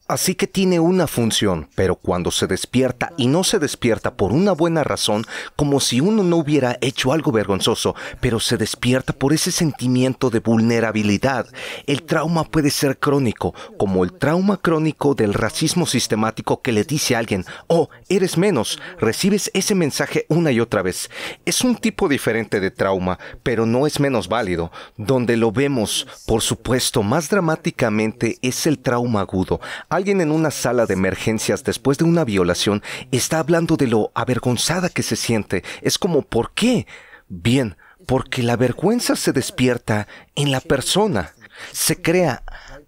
Así que tiene una función, pero cuando se despierta y no se despierta por una buena razón, como si uno no hubiera hecho algo vergonzoso, pero se despierta por ese sentimiento de vulnerabilidad. El trauma puede ser crónico, como el trauma crónico del racismo sistemático que le dice a alguien, oh, eres menos, recibes ese mensaje una y otra vez. Es un tipo diferente de trauma, pero no es menos válido. Donde lo vemos, por supuesto, más dramáticamente es el trauma agudo. Alguien en una sala de emergencias después de una violación está hablando de lo avergonzada que se siente. Es como, ¿por qué? Bien, porque la vergüenza se despierta en la persona. Se crea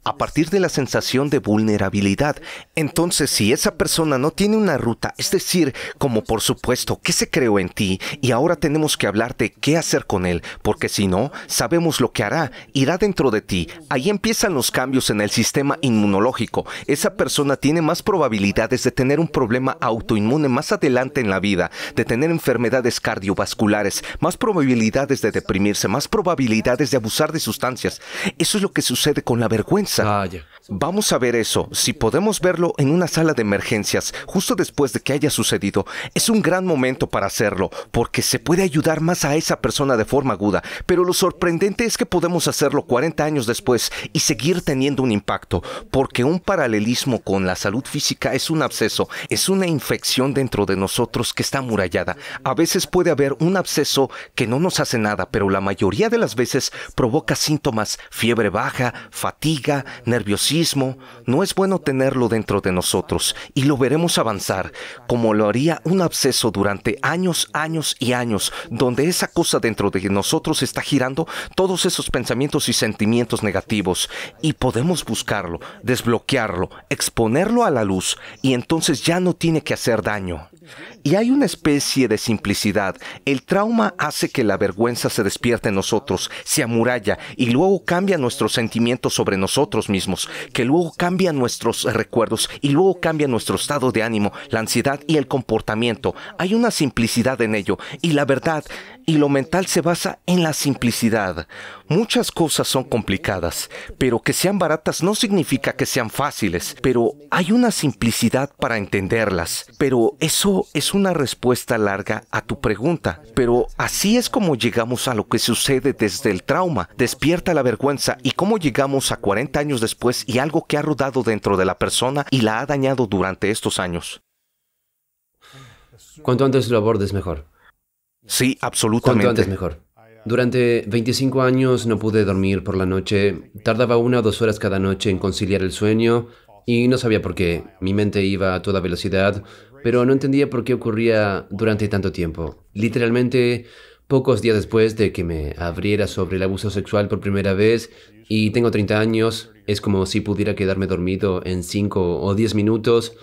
a partir de la sensación de vulnerabilidad. Entonces, si esa persona no tiene una ruta, es decir, como por supuesto, ¿qué se creó en ti? Y ahora tenemos que hablar de qué hacer con él, porque si no, sabemos lo que hará, irá dentro de ti. Ahí empiezan los cambios en el sistema inmunológico. Esa persona tiene más probabilidades de tener un problema autoinmune más adelante en la vida, de tener enfermedades cardiovasculares, más probabilidades de deprimirse, más probabilidades de abusar de sustancias. Eso es lo que sucede con la vergüenza. Vaya. Vamos a ver eso. Si podemos verlo en una sala de emergencias, justo después de que haya sucedido, es un gran momento para hacerlo, porque se puede ayudar más a esa persona de forma aguda. Pero lo sorprendente es que podemos hacerlo cuarenta años después y seguir teniendo un impacto, porque un paralelismo con la salud física es un absceso, es una infección dentro de nosotros que está amurallada. A veces puede haber un absceso que no nos hace nada, pero la mayoría de las veces provoca síntomas, fiebre baja, fatiga, nerviosismo. No es bueno tenerlo dentro de nosotros y lo veremos avanzar, como lo haría un absceso durante años, años y años, donde esa cosa dentro de nosotros está girando todos esos pensamientos y sentimientos negativos, y podemos buscarlo, desbloquearlo, exponerlo a la luz, y entonces ya no tiene que hacer daño. Y hay una especie de simplicidad. El trauma hace que la vergüenza se despierte en nosotros, se amuralla y luego cambia nuestros sentimientos sobre nosotros mismos, que luego cambia nuestros recuerdos y luego cambia nuestro estado de ánimo, la ansiedad y el comportamiento. Hay una simplicidad en ello y la verdad y lo mental se basa en la simplicidad. Muchas cosas son complicadas, pero que sean baratas no significa que sean fáciles, pero hay una simplicidad para entenderlas. Pero eso es una respuesta larga a tu pregunta, pero así es como llegamos a lo que sucede desde el trauma, despierta la vergüenza, y cómo llegamos a cuarenta años después y algo que ha rodado dentro de la persona y la ha dañado durante estos años. Cuanto antes lo abordes, mejor. Sí, absolutamente. Cuanto antes mejor. Durante veinticinco años no pude dormir por la noche. Tardaba una o dos horas cada noche en conciliar el sueño y no sabía por qué. Mi mente iba a toda velocidad, pero no entendía por qué ocurría durante tanto tiempo. Literalmente, pocos días después de que me abriera sobre el abuso sexual por primera vez, y tengo treinta años, es como si pudiera quedarme dormido en cinco o diez minutos.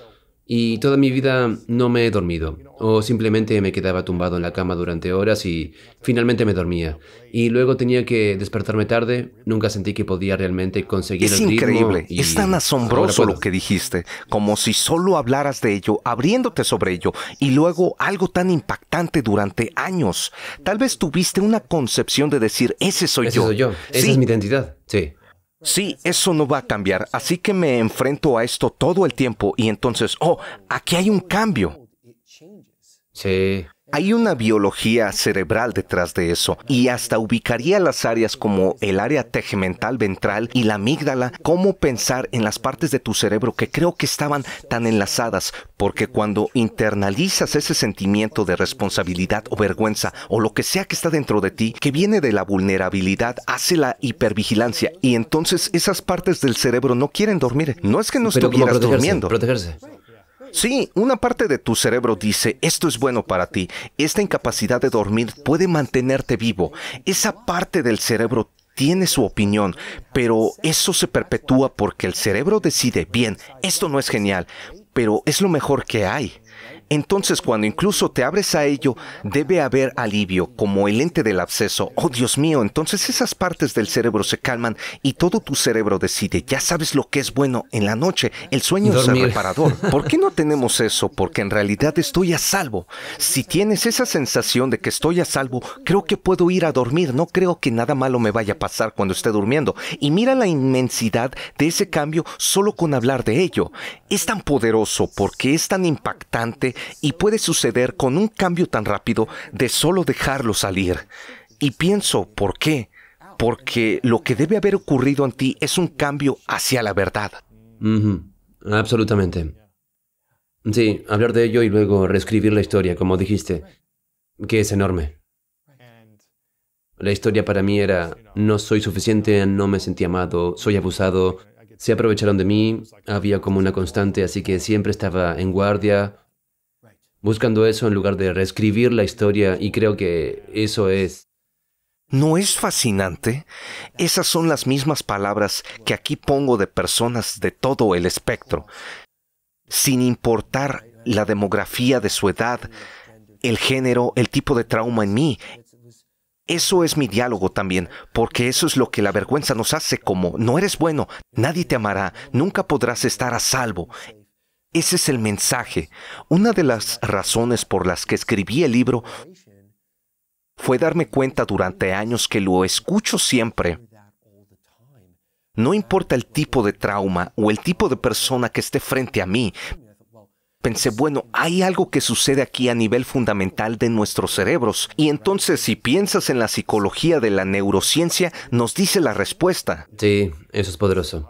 Y toda mi vida no me he dormido, o simplemente me quedaba tumbado en la cama durante horas y finalmente me dormía. Y luego tenía que despertarme tarde, nunca sentí que podía realmente conseguir el ritmo. Es increíble, es tan asombroso lo que dijiste, como si solo hablaras de ello, abriéndote sobre ello, y luego algo tan impactante durante años. Tal vez tuviste una concepción de decir, ese soy yo. Ese soy yo, esa es mi identidad, sí. Sí, eso no va a cambiar, así que me enfrento a esto todo el tiempo y entonces, oh, aquí hay un cambio. Sí. Hay una biología cerebral detrás de eso, y hasta ubicaría las áreas como el área tegumental ventral y la amígdala, cómo pensar en las partes de tu cerebro que creo que estaban tan enlazadas, porque cuando internalizas ese sentimiento de responsabilidad o vergüenza, o lo que sea que está dentro de ti, que viene de la vulnerabilidad, hace la hipervigilancia, y entonces esas partes del cerebro no quieren dormir. No es que no estuvieras durmiendo. Protegerse. Sí, una parte de tu cerebro dice, esto es bueno para ti, esta incapacidad de dormir puede mantenerte vivo. Esa parte del cerebro tiene su opinión, pero eso se perpetúa porque el cerebro decide, bien, esto no es genial, pero es lo mejor que hay. Entonces, cuando incluso te abres a ello, debe haber alivio, como el ente del absceso. Oh, Dios mío, entonces esas partes del cerebro se calman y todo tu cerebro decide. Ya sabes lo que es bueno en la noche. El sueño Dormir. es reparador. ¿Por qué no tenemos eso? Porque en realidad estoy a salvo. Si tienes esa sensación de que estoy a salvo, creo que puedo ir a dormir. No creo que nada malo me vaya a pasar cuando esté durmiendo. Y mira la inmensidad de ese cambio solo con hablar de ello. Es tan poderoso porque es tan impactante y puede suceder con un cambio tan rápido de solo dejarlo salir. Y pienso, ¿por qué? Porque lo que debe haber ocurrido en ti es un cambio hacia la verdad. Mm-hmm. Absolutamente. Sí, hablar de ello y luego reescribir la historia, como dijiste, que es enorme. La historia para mí era, no soy suficiente, no me sentí amado, soy abusado, se aprovecharon de mí, había como una constante, así que siempre estaba en guardia, buscando eso en lugar de reescribir la historia, y creo que eso es... ¿No es fascinante? Esas son las mismas palabras que aquí pongo de personas de todo el espectro, sin importar la demografía de su edad, el género, el tipo de trauma en mí. Eso es mi diálogo también, porque eso es lo que la vergüenza nos hace, como no eres bueno, nadie te amará, nunca podrás estar a salvo. Ese es el mensaje. Una de las razones por las que escribí el libro fue darme cuenta durante años que lo escucho siempre. No importa el tipo de trauma o el tipo de persona que esté frente a mí, pensé, bueno, hay algo que sucede aquí a nivel fundamental de nuestros cerebros. Y entonces, si piensas en la psicología de la neurociencia, nos dice la respuesta. Sí, eso es poderoso.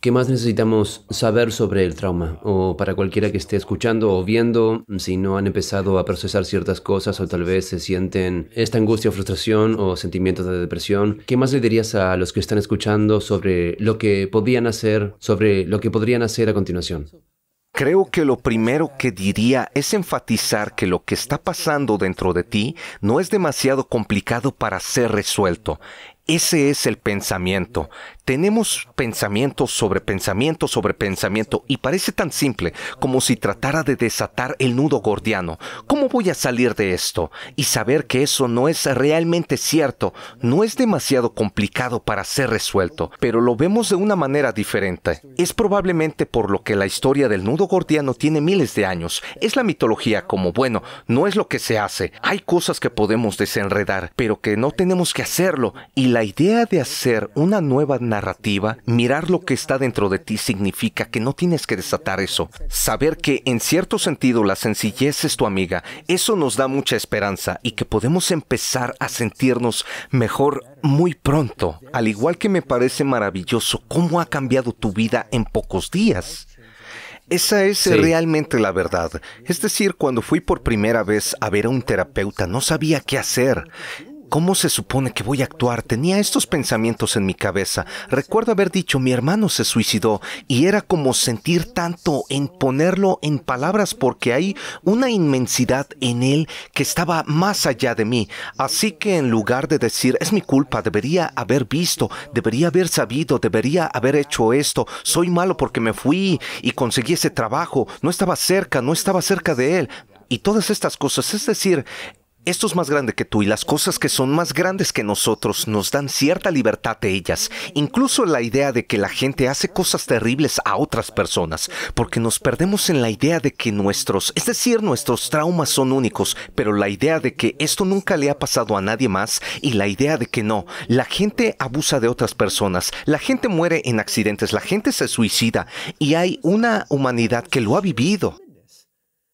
¿Qué más necesitamos saber sobre el trauma? O para cualquiera que esté escuchando o viendo, si no han empezado a procesar ciertas cosas o tal vez se sienten esta angustia o frustración o sentimientos de depresión, ¿qué más le dirías a los que están escuchando sobre lo que podían hacer, sobre lo que podrían hacer a continuación? Creo que lo primero que diría es enfatizar que lo que está pasando dentro de ti no es demasiado complicado para ser resuelto. Ese es el pensamiento. Tenemos pensamiento sobre pensamiento sobre pensamiento y parece tan simple como si tratara de desatar el nudo gordiano. ¿Cómo voy a salir de esto? Y saber que eso no es realmente cierto, no es demasiado complicado para ser resuelto, pero lo vemos de una manera diferente. Es probablemente por lo que la historia del nudo gordiano tiene miles de años. Es la mitología como, bueno, no es lo que se hace. Hay cosas que podemos desenredar, pero que no tenemos que hacerlo. Y la idea de hacer una nueva narrativa, mirar lo que está dentro de ti, significa que no tienes que desatar eso. Saber que, en cierto sentido, la sencillez es tu amiga. Eso nos da mucha esperanza y que podemos empezar a sentirnos mejor muy pronto. Al igual que me parece maravilloso cómo ha cambiado tu vida en pocos días. Esa es sí. realmente la verdad. Es decir, cuando fui por primera vez a ver a un terapeuta, no sabía qué hacer. ¿Cómo se supone que voy a actuar? Tenía estos pensamientos en mi cabeza. Recuerdo haber dicho, mi hermano se suicidó, y era como sentir tanto en ponerlo en palabras porque hay una inmensidad en él que estaba más allá de mí. Así que en lugar de decir, es mi culpa, debería haber visto, debería haber sabido, debería haber hecho esto, soy malo porque me fui y conseguí ese trabajo, no estaba cerca, no estaba cerca de él, y todas estas cosas, es decir... Esto es más grande que tú y las cosas que son más grandes que nosotros nos dan cierta libertad de ellas. Incluso la idea de que la gente hace cosas terribles a otras personas, porque nos perdemos en la idea de que nuestros, es decir, nuestros traumas son únicos, pero la idea de que esto nunca le ha pasado a nadie más y la idea de que no, la gente abusa de otras personas, la gente muere en accidentes, la gente se suicida y hay una humanidad que lo ha vivido.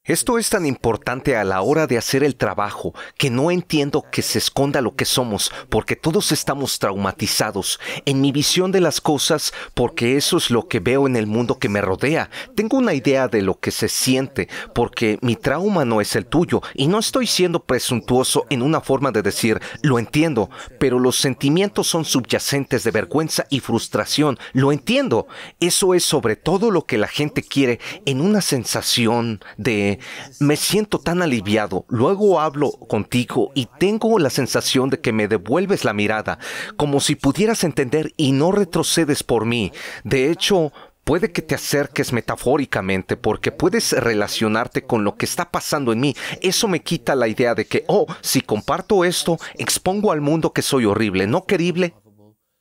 Esto es tan importante a la hora de hacer el trabajo, que no entiendo que se esconda lo que somos, porque todos estamos traumatizados. En mi visión de las cosas, porque eso es lo que veo en el mundo que me rodea. Tengo una idea de lo que se siente, porque mi trauma no es el tuyo, y no estoy siendo presuntuoso en una forma de decir, lo entiendo, pero los sentimientos son subyacentes de vergüenza y frustración. Lo entiendo. Eso es sobre todo lo que la gente quiere en una sensación de... Me siento tan aliviado. Luego hablo contigo y tengo la sensación de que me devuelves la mirada, como si pudieras entender y no retrocedes por mí. De hecho, Puede que te acerques metafóricamente porque puedes relacionarte con lo que está pasando en mí. Eso me quita la idea de que, oh, si comparto esto, expongo al mundo que soy horrible, no querible,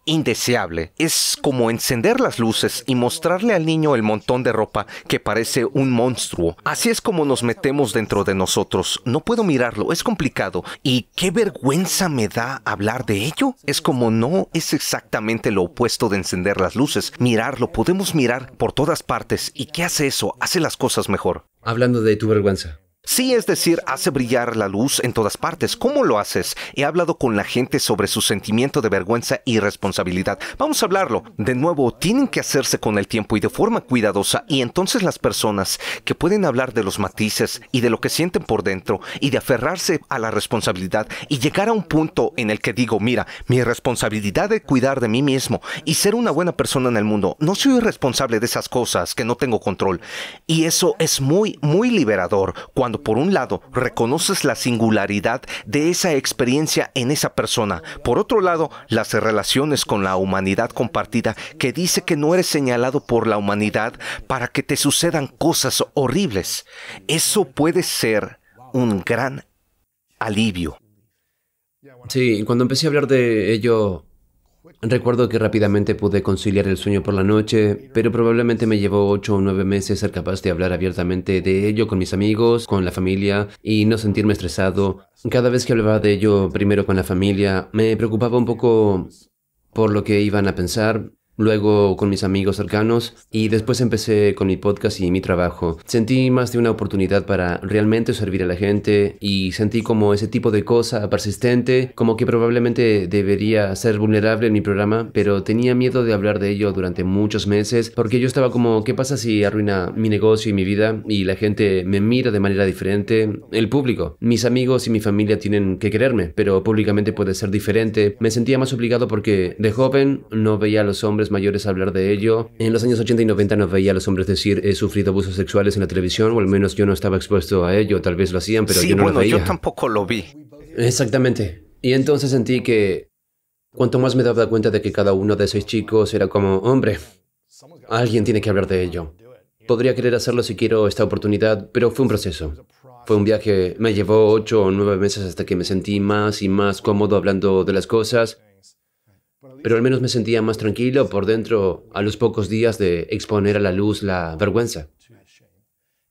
indeseable. Es como encender las luces y mostrarle al niño el montón de ropa que parece un monstruo. Así es como nos metemos dentro de nosotros. No puedo mirarlo, es complicado. ¿Y qué vergüenza me da hablar de ello? Es como no, es exactamente lo opuesto de encender las luces. Mirarlo, podemos mirar por todas partes. ¿Y qué hace eso? Hace las cosas mejor. Hablando de tu vergüenza. Sí, es decir, hace brillar la luz en todas partes. ¿Cómo lo haces? He hablado con la gente sobre su sentimiento de vergüenza y responsabilidad. Vamos a hablarlo. De nuevo, tienen que hacerse con el tiempo y de forma cuidadosa. Y entonces las personas que pueden hablar de los matices y de lo que sienten por dentro y de aferrarse a la responsabilidad y llegar a un punto en el que digo, mira, mi responsabilidad de cuidar de mí mismo y ser una buena persona en el mundo. No soy responsable de esas cosas que no tengo control. Y eso es muy, muy liberador. Cuando por un lado, reconoces la singularidad de esa experiencia en esa persona. Por otro lado, las relaciones con la humanidad compartida que dice que no eres señalado por la humanidad para que te sucedan cosas horribles. Eso puede ser un gran alivio. Sí, cuando empecé a hablar de ello, recuerdo que rápidamente pude conciliar el sueño por la noche, pero probablemente me llevó ocho o nueve meses ser capaz de hablar abiertamente de ello con mis amigos, con la familia y no sentirme estresado. Cada vez que hablaba de ello primero con la familia, me preocupaba un poco por lo que iban a pensar, luego con mis amigos cercanos y después empecé con mi podcast y mi trabajo. Sentí más de una oportunidad para realmente servir a la gente y sentí como ese tipo de cosa persistente, como que probablemente debería ser vulnerable en mi programa, pero tenía miedo de hablar de ello durante muchos meses porque yo estaba como, ¿qué pasa si arruina mi negocio y mi vida y la gente me mira de manera diferente? El público, mis amigos y mi familia tienen que quererme, pero públicamente puede ser diferente. Me sentía más obligado porque de joven no veía a los hombres mayores a hablar de ello. En los años ochenta y noventa no veía a los hombres decir he sufrido abusos sexuales en la televisión, o al menos yo no estaba expuesto a ello, tal vez lo hacían, pero sí, yo no bueno, lo veía. Yo tampoco lo vi. Exactamente. Y entonces sentí que cuanto más me daba cuenta de que cada uno de esos chicos era como, hombre, alguien tiene que hablar de ello. Podría querer hacerlo si quiero esta oportunidad, pero fue un proceso. Fue un viaje, me llevó ocho o nueve meses hasta que me sentí más y más cómodo hablando de las cosas. Pero al menos me sentía más tranquilo por dentro a los pocos días de exponer a la luz la vergüenza.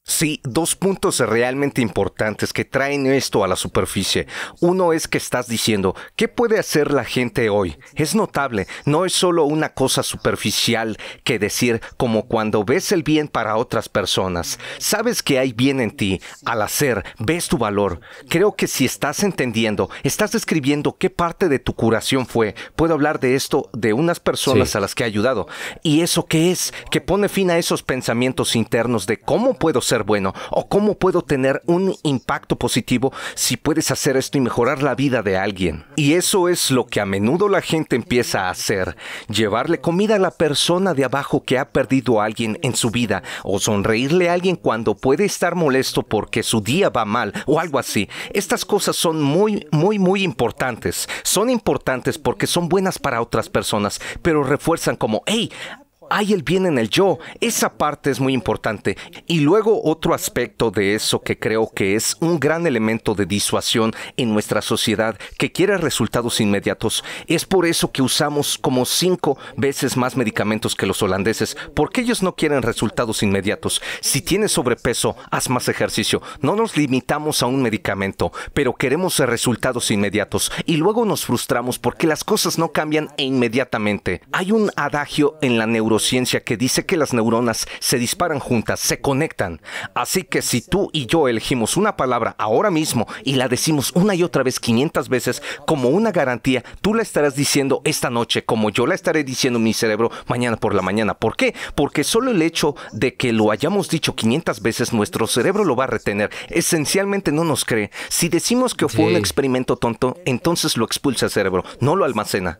Sí, dos puntos realmente importantes que traen esto a la superficie. Uno es que estás diciendo, ¿qué puede hacer la gente hoy? Es notable, no es solo una cosa superficial que decir como cuando ves el bien para otras personas. Sabes que hay bien en ti, al hacer, ves tu valor. Creo que si estás entendiendo, estás describiendo qué parte de tu curación fue. Puedo hablar de esto de unas personas sí. a las que he ayudado. ¿Y eso qué es? Que pone fin a esos pensamientos internos de cómo puedo ser ser bueno o cómo puedo tener un impacto positivo si puedes hacer esto y mejorar la vida de alguien. Y eso es lo que a menudo la gente empieza a hacer, llevarle comida a la persona de abajo que ha perdido a alguien en su vida o sonreírle a alguien cuando puede estar molesto porque su día va mal o algo así. Estas cosas son muy, muy, muy importantes. Son importantes porque son buenas para otras personas, pero refuerzan como, hey, hay el bien en el yo. Esa parte es muy importante. Y luego otro aspecto de eso que creo que es un gran elemento de disuasión en nuestra sociedad que quiere resultados inmediatos. Es por eso que usamos como cinco veces más medicamentos que los holandeses, porque ellos no quieren resultados inmediatos. Si tienes sobrepeso, haz más ejercicio. No nos limitamos a un medicamento, pero queremos resultados inmediatos. Y luego nos frustramos porque las cosas no cambian inmediatamente. Hay un adagio en la neurociencia ciencia que dice que las neuronas se disparan juntas, se conectan. Así que si tú y yo elegimos una palabra ahora mismo y la decimos una y otra vez quinientas veces como una garantía, tú la estarás diciendo esta noche como yo la estaré diciendo en mi cerebro mañana por la mañana. ¿Por qué? Porque solo el hecho de que lo hayamos dicho quinientas veces, nuestro cerebro lo va a retener. Esencialmente no nos cree. Si decimos que fue un experimento tonto, entonces lo expulsa el cerebro, no lo almacena.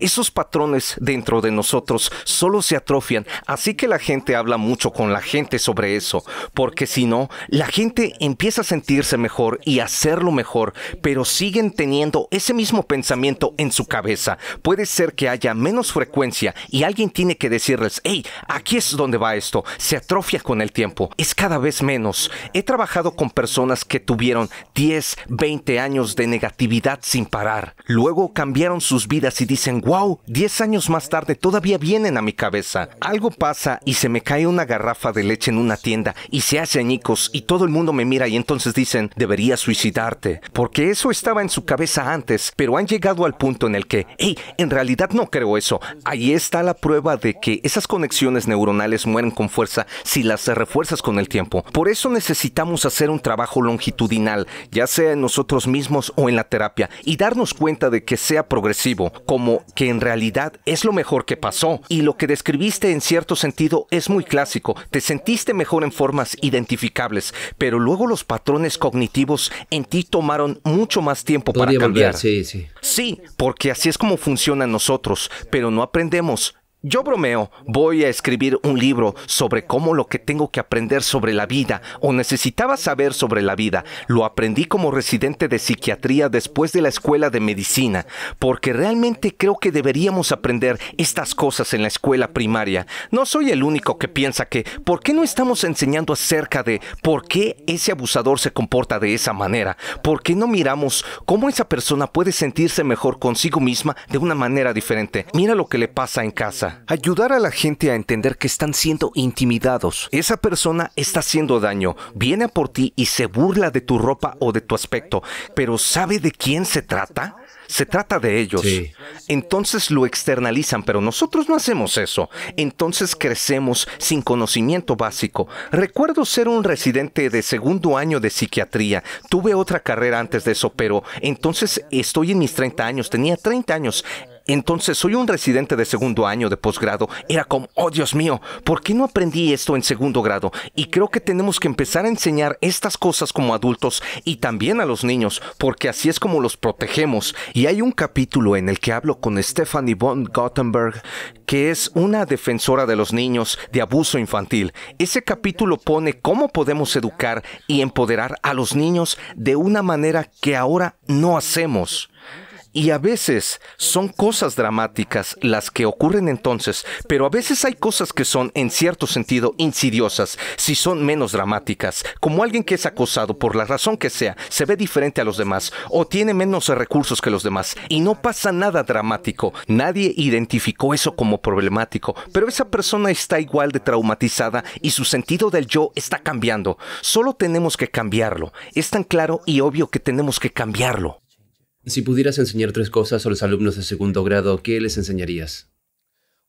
Esos patrones dentro de nosotros solo se atrofian. Así que la gente habla mucho con la gente sobre eso, porque si no, la gente empieza a sentirse mejor y hacerlo mejor, pero siguen teniendo ese mismo pensamiento en su cabeza. Puede ser que haya menos frecuencia y alguien tiene que decirles, hey, aquí es donde va esto. Se atrofia con el tiempo. Es cada vez menos. He trabajado con personas que tuvieron diez, veinte años de negatividad sin parar. Luego cambiaron sus vidas y dicen, wow, diez años más tarde todavía vienen a mi cabeza. Algo pasa y se me cae una garrafa de leche en una tienda y se hace añicos y todo el mundo me mira y entonces dicen, deberías suicidarte. Porque eso estaba en su cabeza antes, pero han llegado al punto en el que, hey, en realidad no creo eso. Ahí está la prueba de que esas conexiones neuronales mueren con fuerza si las refuerzas con el tiempo. Por eso necesitamos hacer un trabajo longitudinal, ya sea en nosotros mismos o en la terapia, y darnos cuenta de que sea progresivo, como que en realidad es lo mejor que pasó. Y lo que describiste en cierto sentido es muy clásico. Te sentiste mejor en formas identificables, pero luego los patrones cognitivos en ti tomaron mucho más tiempo para cambiar. Podría volver, sí, sí. Sí, porque así es como funcionan nosotros, pero no aprendemos. Yo bromeo, voy a escribir un libro sobre cómo lo que tengo que aprender sobre la vida o necesitaba saber sobre la vida, lo aprendí como residente de psiquiatría después de la escuela de medicina, porque realmente creo que deberíamos aprender estas cosas en la escuela primaria. No soy el único que piensa que, ¿por qué no estamos enseñando acerca de por qué ese abusador se comporta de esa manera? ¿Por qué no miramos cómo esa persona puede sentirse mejor consigo misma de una manera diferente? Mira lo que le pasa en casa. Ayudar a la gente a entender que están siendo intimidados. Esa persona está haciendo daño, viene a por ti y se burla de tu ropa o de tu aspecto, pero ¿sabe de quién se trata? Se trata de ellos. Sí. Entonces lo externalizan, pero nosotros no hacemos eso. Entonces crecemos sin conocimiento básico. Recuerdo ser un residente de segundo año de psiquiatría. Tuve otra carrera antes de eso, pero entonces estoy en mis treinta años, tenía treinta años. Entonces, soy un residente de segundo año de posgrado. Era como, oh Dios mío, ¿por qué no aprendí esto en segundo grado? Y creo que tenemos que empezar a enseñar estas cosas como adultos y también a los niños, porque así es como los protegemos. Y hay un capítulo en el que hablo con Stephanie von Gottenberg, que es una defensora de los niños de abuso infantil. Ese capítulo pone cómo podemos educar y empoderar a los niños de una manera que ahora no hacemos. Y a veces son cosas dramáticas las que ocurren entonces, pero a veces hay cosas que son, en cierto sentido, insidiosas, si son menos dramáticas, como alguien que es acosado por la razón que sea, se ve diferente a los demás o tiene menos recursos que los demás y no pasa nada dramático. Nadie identificó eso como problemático, pero esa persona está igual de traumatizada y su sentido del yo está cambiando. Solo tenemos que cambiarlo. Es tan claro y obvio que tenemos que cambiarlo. Si pudieras enseñar tres cosas a los alumnos de segundo grado, ¿qué les enseñarías?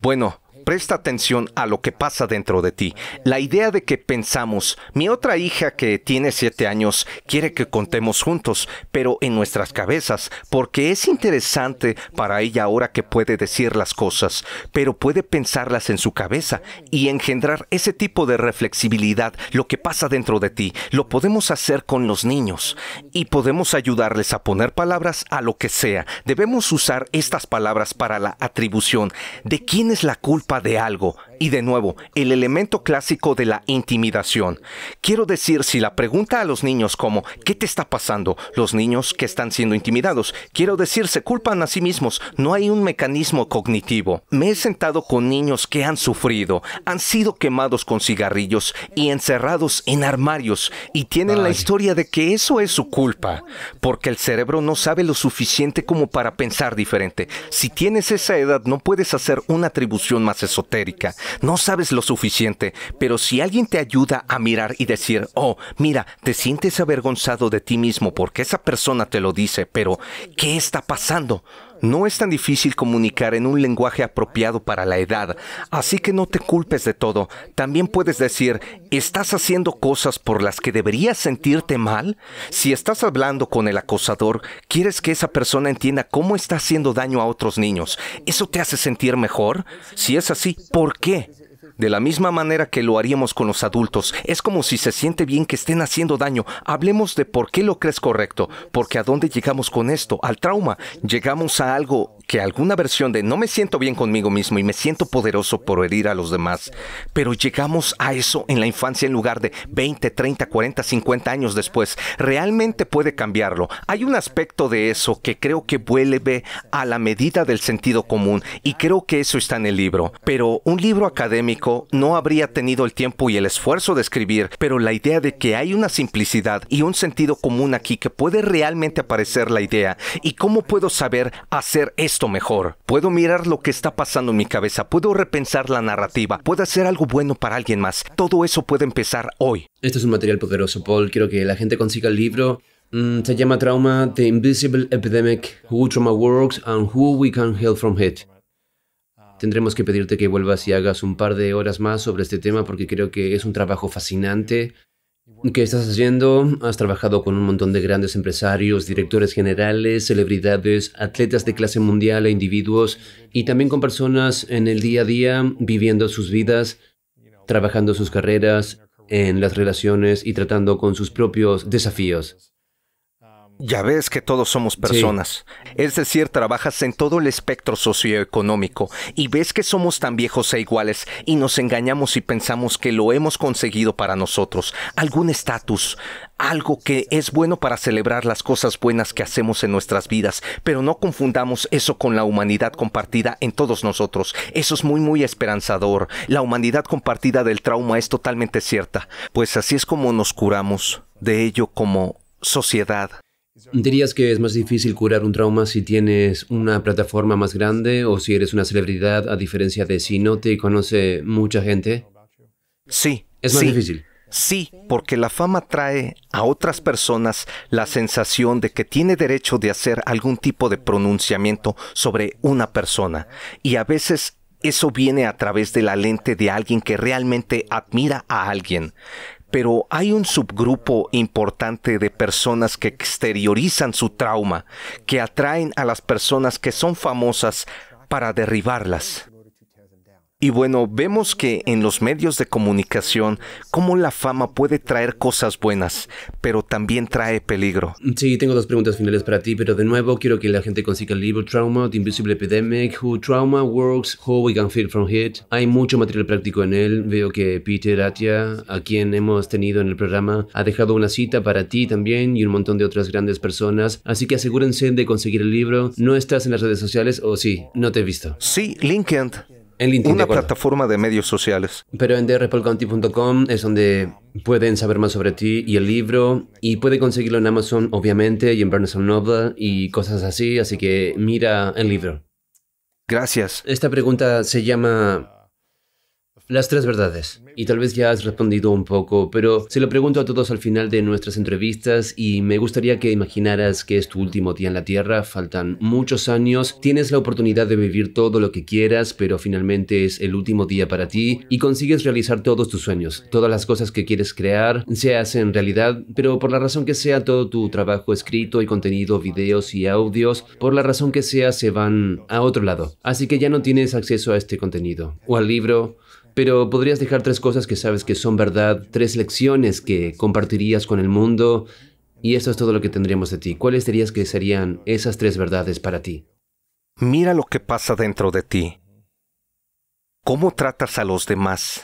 Bueno, presta atención a lo que pasa dentro de ti. La idea de que pensamos, mi otra hija que tiene siete años quiere que contemos juntos, pero en nuestras cabezas, porque es interesante para ella ahora que puede decir las cosas, pero puede pensarlas en su cabeza y engendrar ese tipo de reflexibilidad, lo que pasa dentro de ti. Lo podemos hacer con los niños y podemos ayudarles a poner palabras a lo que sea. Debemos usar estas palabras para la atribución de quién es la culpa de algo. Y de nuevo, el elemento clásico de la intimidación. Quiero decir, si la pregunta a los niños como, ¿qué te está pasando? Los niños que están siendo intimidados, quiero decir, se culpan a sí mismos. No hay un mecanismo cognitivo. Me he sentado con niños que han sufrido, han sido quemados con cigarrillos y encerrados en armarios y tienen Ay. la historia de que eso es su culpa, porque el cerebro no sabe lo suficiente como para pensar diferente. Si tienes esa edad, no puedes hacer una atribución más esotérica. No sabes lo suficiente, pero si alguien te ayuda a mirar y decir, oh, mira, te sientes avergonzado de ti mismo porque esa persona te lo dice, pero ¿qué está pasando? No es tan difícil comunicar en un lenguaje apropiado para la edad, así que no te culpes de todo. También puedes decir, ¿estás haciendo cosas por las que deberías sentirte mal? Si estás hablando con el acosador, ¿quieres que esa persona entienda cómo está haciendo daño a otros niños? ¿Eso te hace sentir mejor? Si es así, ¿por qué? De la misma manera que lo haríamos con los adultos, es como si se siente bien que estén haciendo daño. Hablemos de por qué lo crees correcto, porque a dónde llegamos con esto, al trauma. Llegamos a algo que alguna versión de no me siento bien conmigo mismo y me siento poderoso por herir a los demás. Pero llegamos a eso en la infancia en lugar de veinte, treinta, cuarenta, cincuenta años después. Realmente puede cambiarlo. Hay un aspecto de eso que creo que vuelve a la medida del sentido común y creo que eso está en el libro. Pero un libro académico no habría tenido el tiempo y el esfuerzo de escribir, pero la idea de que hay una simplicidad y un sentido común aquí que puede realmente aparecer la idea. ¿Y cómo puedo saber hacer esto mejor? Puedo mirar lo que está pasando en mi cabeza, puedo repensar la narrativa, puedo hacer algo bueno para alguien más. Todo eso puede empezar hoy. Este es un material poderoso, Paul. Quiero que la gente consiga el libro. Mm, se llama Trauma: The Invisible Epidemic, Who Trauma Works and Who We Can Heal From It. Tendremos que pedirte que vuelvas y hagas un par de horas más sobre este tema porque creo que es un trabajo fascinante que estás haciendo. Has trabajado con un montón de grandes empresarios, directores generales, celebridades, atletas de clase mundial e individuos, y también con personas en el día a día viviendo sus vidas, trabajando sus carreras, en las relaciones y tratando con sus propios desafíos. Ya ves que todos somos personas. Sí. Es decir, trabajas en todo el espectro socioeconómico y ves que somos tan viejos e iguales y nos engañamos y pensamos que lo hemos conseguido para nosotros. Algún estatus, algo que es bueno para celebrar las cosas buenas que hacemos en nuestras vidas, pero no confundamos eso con la humanidad compartida en todos nosotros. Eso es muy, muy esperanzador. La humanidad compartida del trauma es totalmente cierta. Pues así es como nos curamos de ello como sociedad. ¿Dirías que es más difícil curar un trauma si tienes una plataforma más grande o si eres una celebridad, a diferencia de si no te conoce mucha gente? Sí. Es más sí, difícil. Sí, porque la fama trae a otras personas la sensación de que tiene derecho de hacer algún tipo de pronunciamiento sobre una persona. Y a veces eso viene a través de la lente de alguien que realmente admira a alguien. Pero hay un subgrupo importante de personas que exteriorizan su trauma, que atraen a las personas que son famosas para derribarlas. Y bueno, vemos que en los medios de comunicación, cómo la fama puede traer cosas buenas, pero también trae peligro. Sí, tengo dos preguntas finales para ti, pero de nuevo quiero que la gente consiga el libro Trauma, The Invisible Epidemic, Who Trauma Works, How We Can Heal From It. Hay mucho material práctico en él. Veo que Peter Attia, a quien hemos tenido en el programa, ha dejado una cita para ti también y un montón de otras grandes personas. Así que asegúrense de conseguir el libro. ¿No estás en las redes sociales o sí? No te he visto. Sí, LinkedIn. En LinkedIn, una plataforma de medios sociales. Pero en d r paul conti punto com es donde pueden saber más sobre ti y el libro. Y puede conseguirlo en Amazon, obviamente, y en Barnes and Noble y cosas así. Así que mira el libro. Gracias. Esta pregunta se llama Las tres verdades. Y tal vez ya has respondido un poco, pero se lo pregunto a todos al final de nuestras entrevistas y me gustaría que imaginaras que es tu último día en la Tierra. Faltan muchos años, tienes la oportunidad de vivir todo lo que quieras, pero finalmente es el último día para ti y consigues realizar todos tus sueños. Todas las cosas que quieres crear se hacen realidad, pero por la razón que sea, todo tu trabajo escrito y contenido, videos y audios, por la razón que sea, se van a otro lado. Así que ya no tienes acceso a este contenido o al libro. Pero podrías dejar tres cosas que sabes que son verdad, tres lecciones que compartirías con el mundo, y eso es todo lo que tendríamos de ti. ¿Cuáles dirías que serían esas tres verdades para ti? Mira lo que pasa dentro de ti, cómo tratas a los demás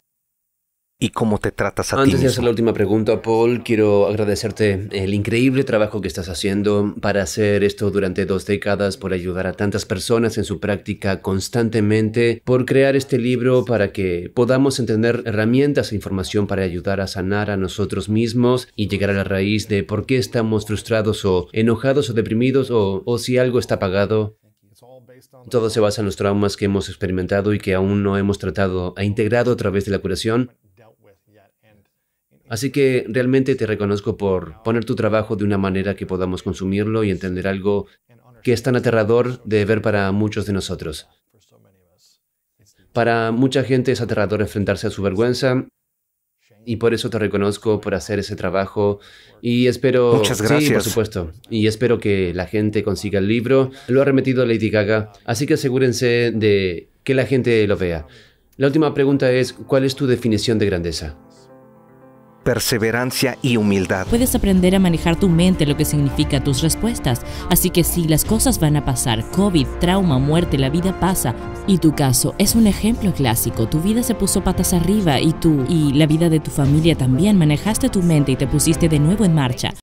y cómo te tratas a ti mismo. Antes de hacer la última pregunta, Paul, quiero agradecerte el increíble trabajo que estás haciendo para hacer esto durante dos décadas, por ayudar a tantas personas en su práctica constantemente, por crear este libro para que podamos entender herramientas e información para ayudar a sanar a nosotros mismos y llegar a la raíz de por qué estamos frustrados o enojados o deprimidos o, o si algo está apagado. Todo se basa en los traumas que hemos experimentado y que aún no hemos tratado e integrado a través de la curación. Así que realmente te reconozco por poner tu trabajo de una manera que podamos consumirlo y entender algo que es tan aterrador de ver para muchos de nosotros. Para mucha gente es aterrador enfrentarse a su vergüenza y por eso te reconozco por hacer ese trabajo y espero... Muchas gracias. Sí, por supuesto. Y espero que la gente consiga el libro. Lo ha remitido Lady Gaga, así que asegúrense de que la gente lo vea. La última pregunta es, ¿cuál es tu definición de grandeza? perseverancia y humildad. Puedes aprender a manejar tu mente, lo que significa tus respuestas. Así que sí, las cosas van a pasar. COVID, trauma, muerte, la vida pasa. Y tu caso es un ejemplo clásico. Tu vida se puso patas arriba y tú y la vida de tu familia también. Manejaste tu mente y te pusiste de nuevo en marcha.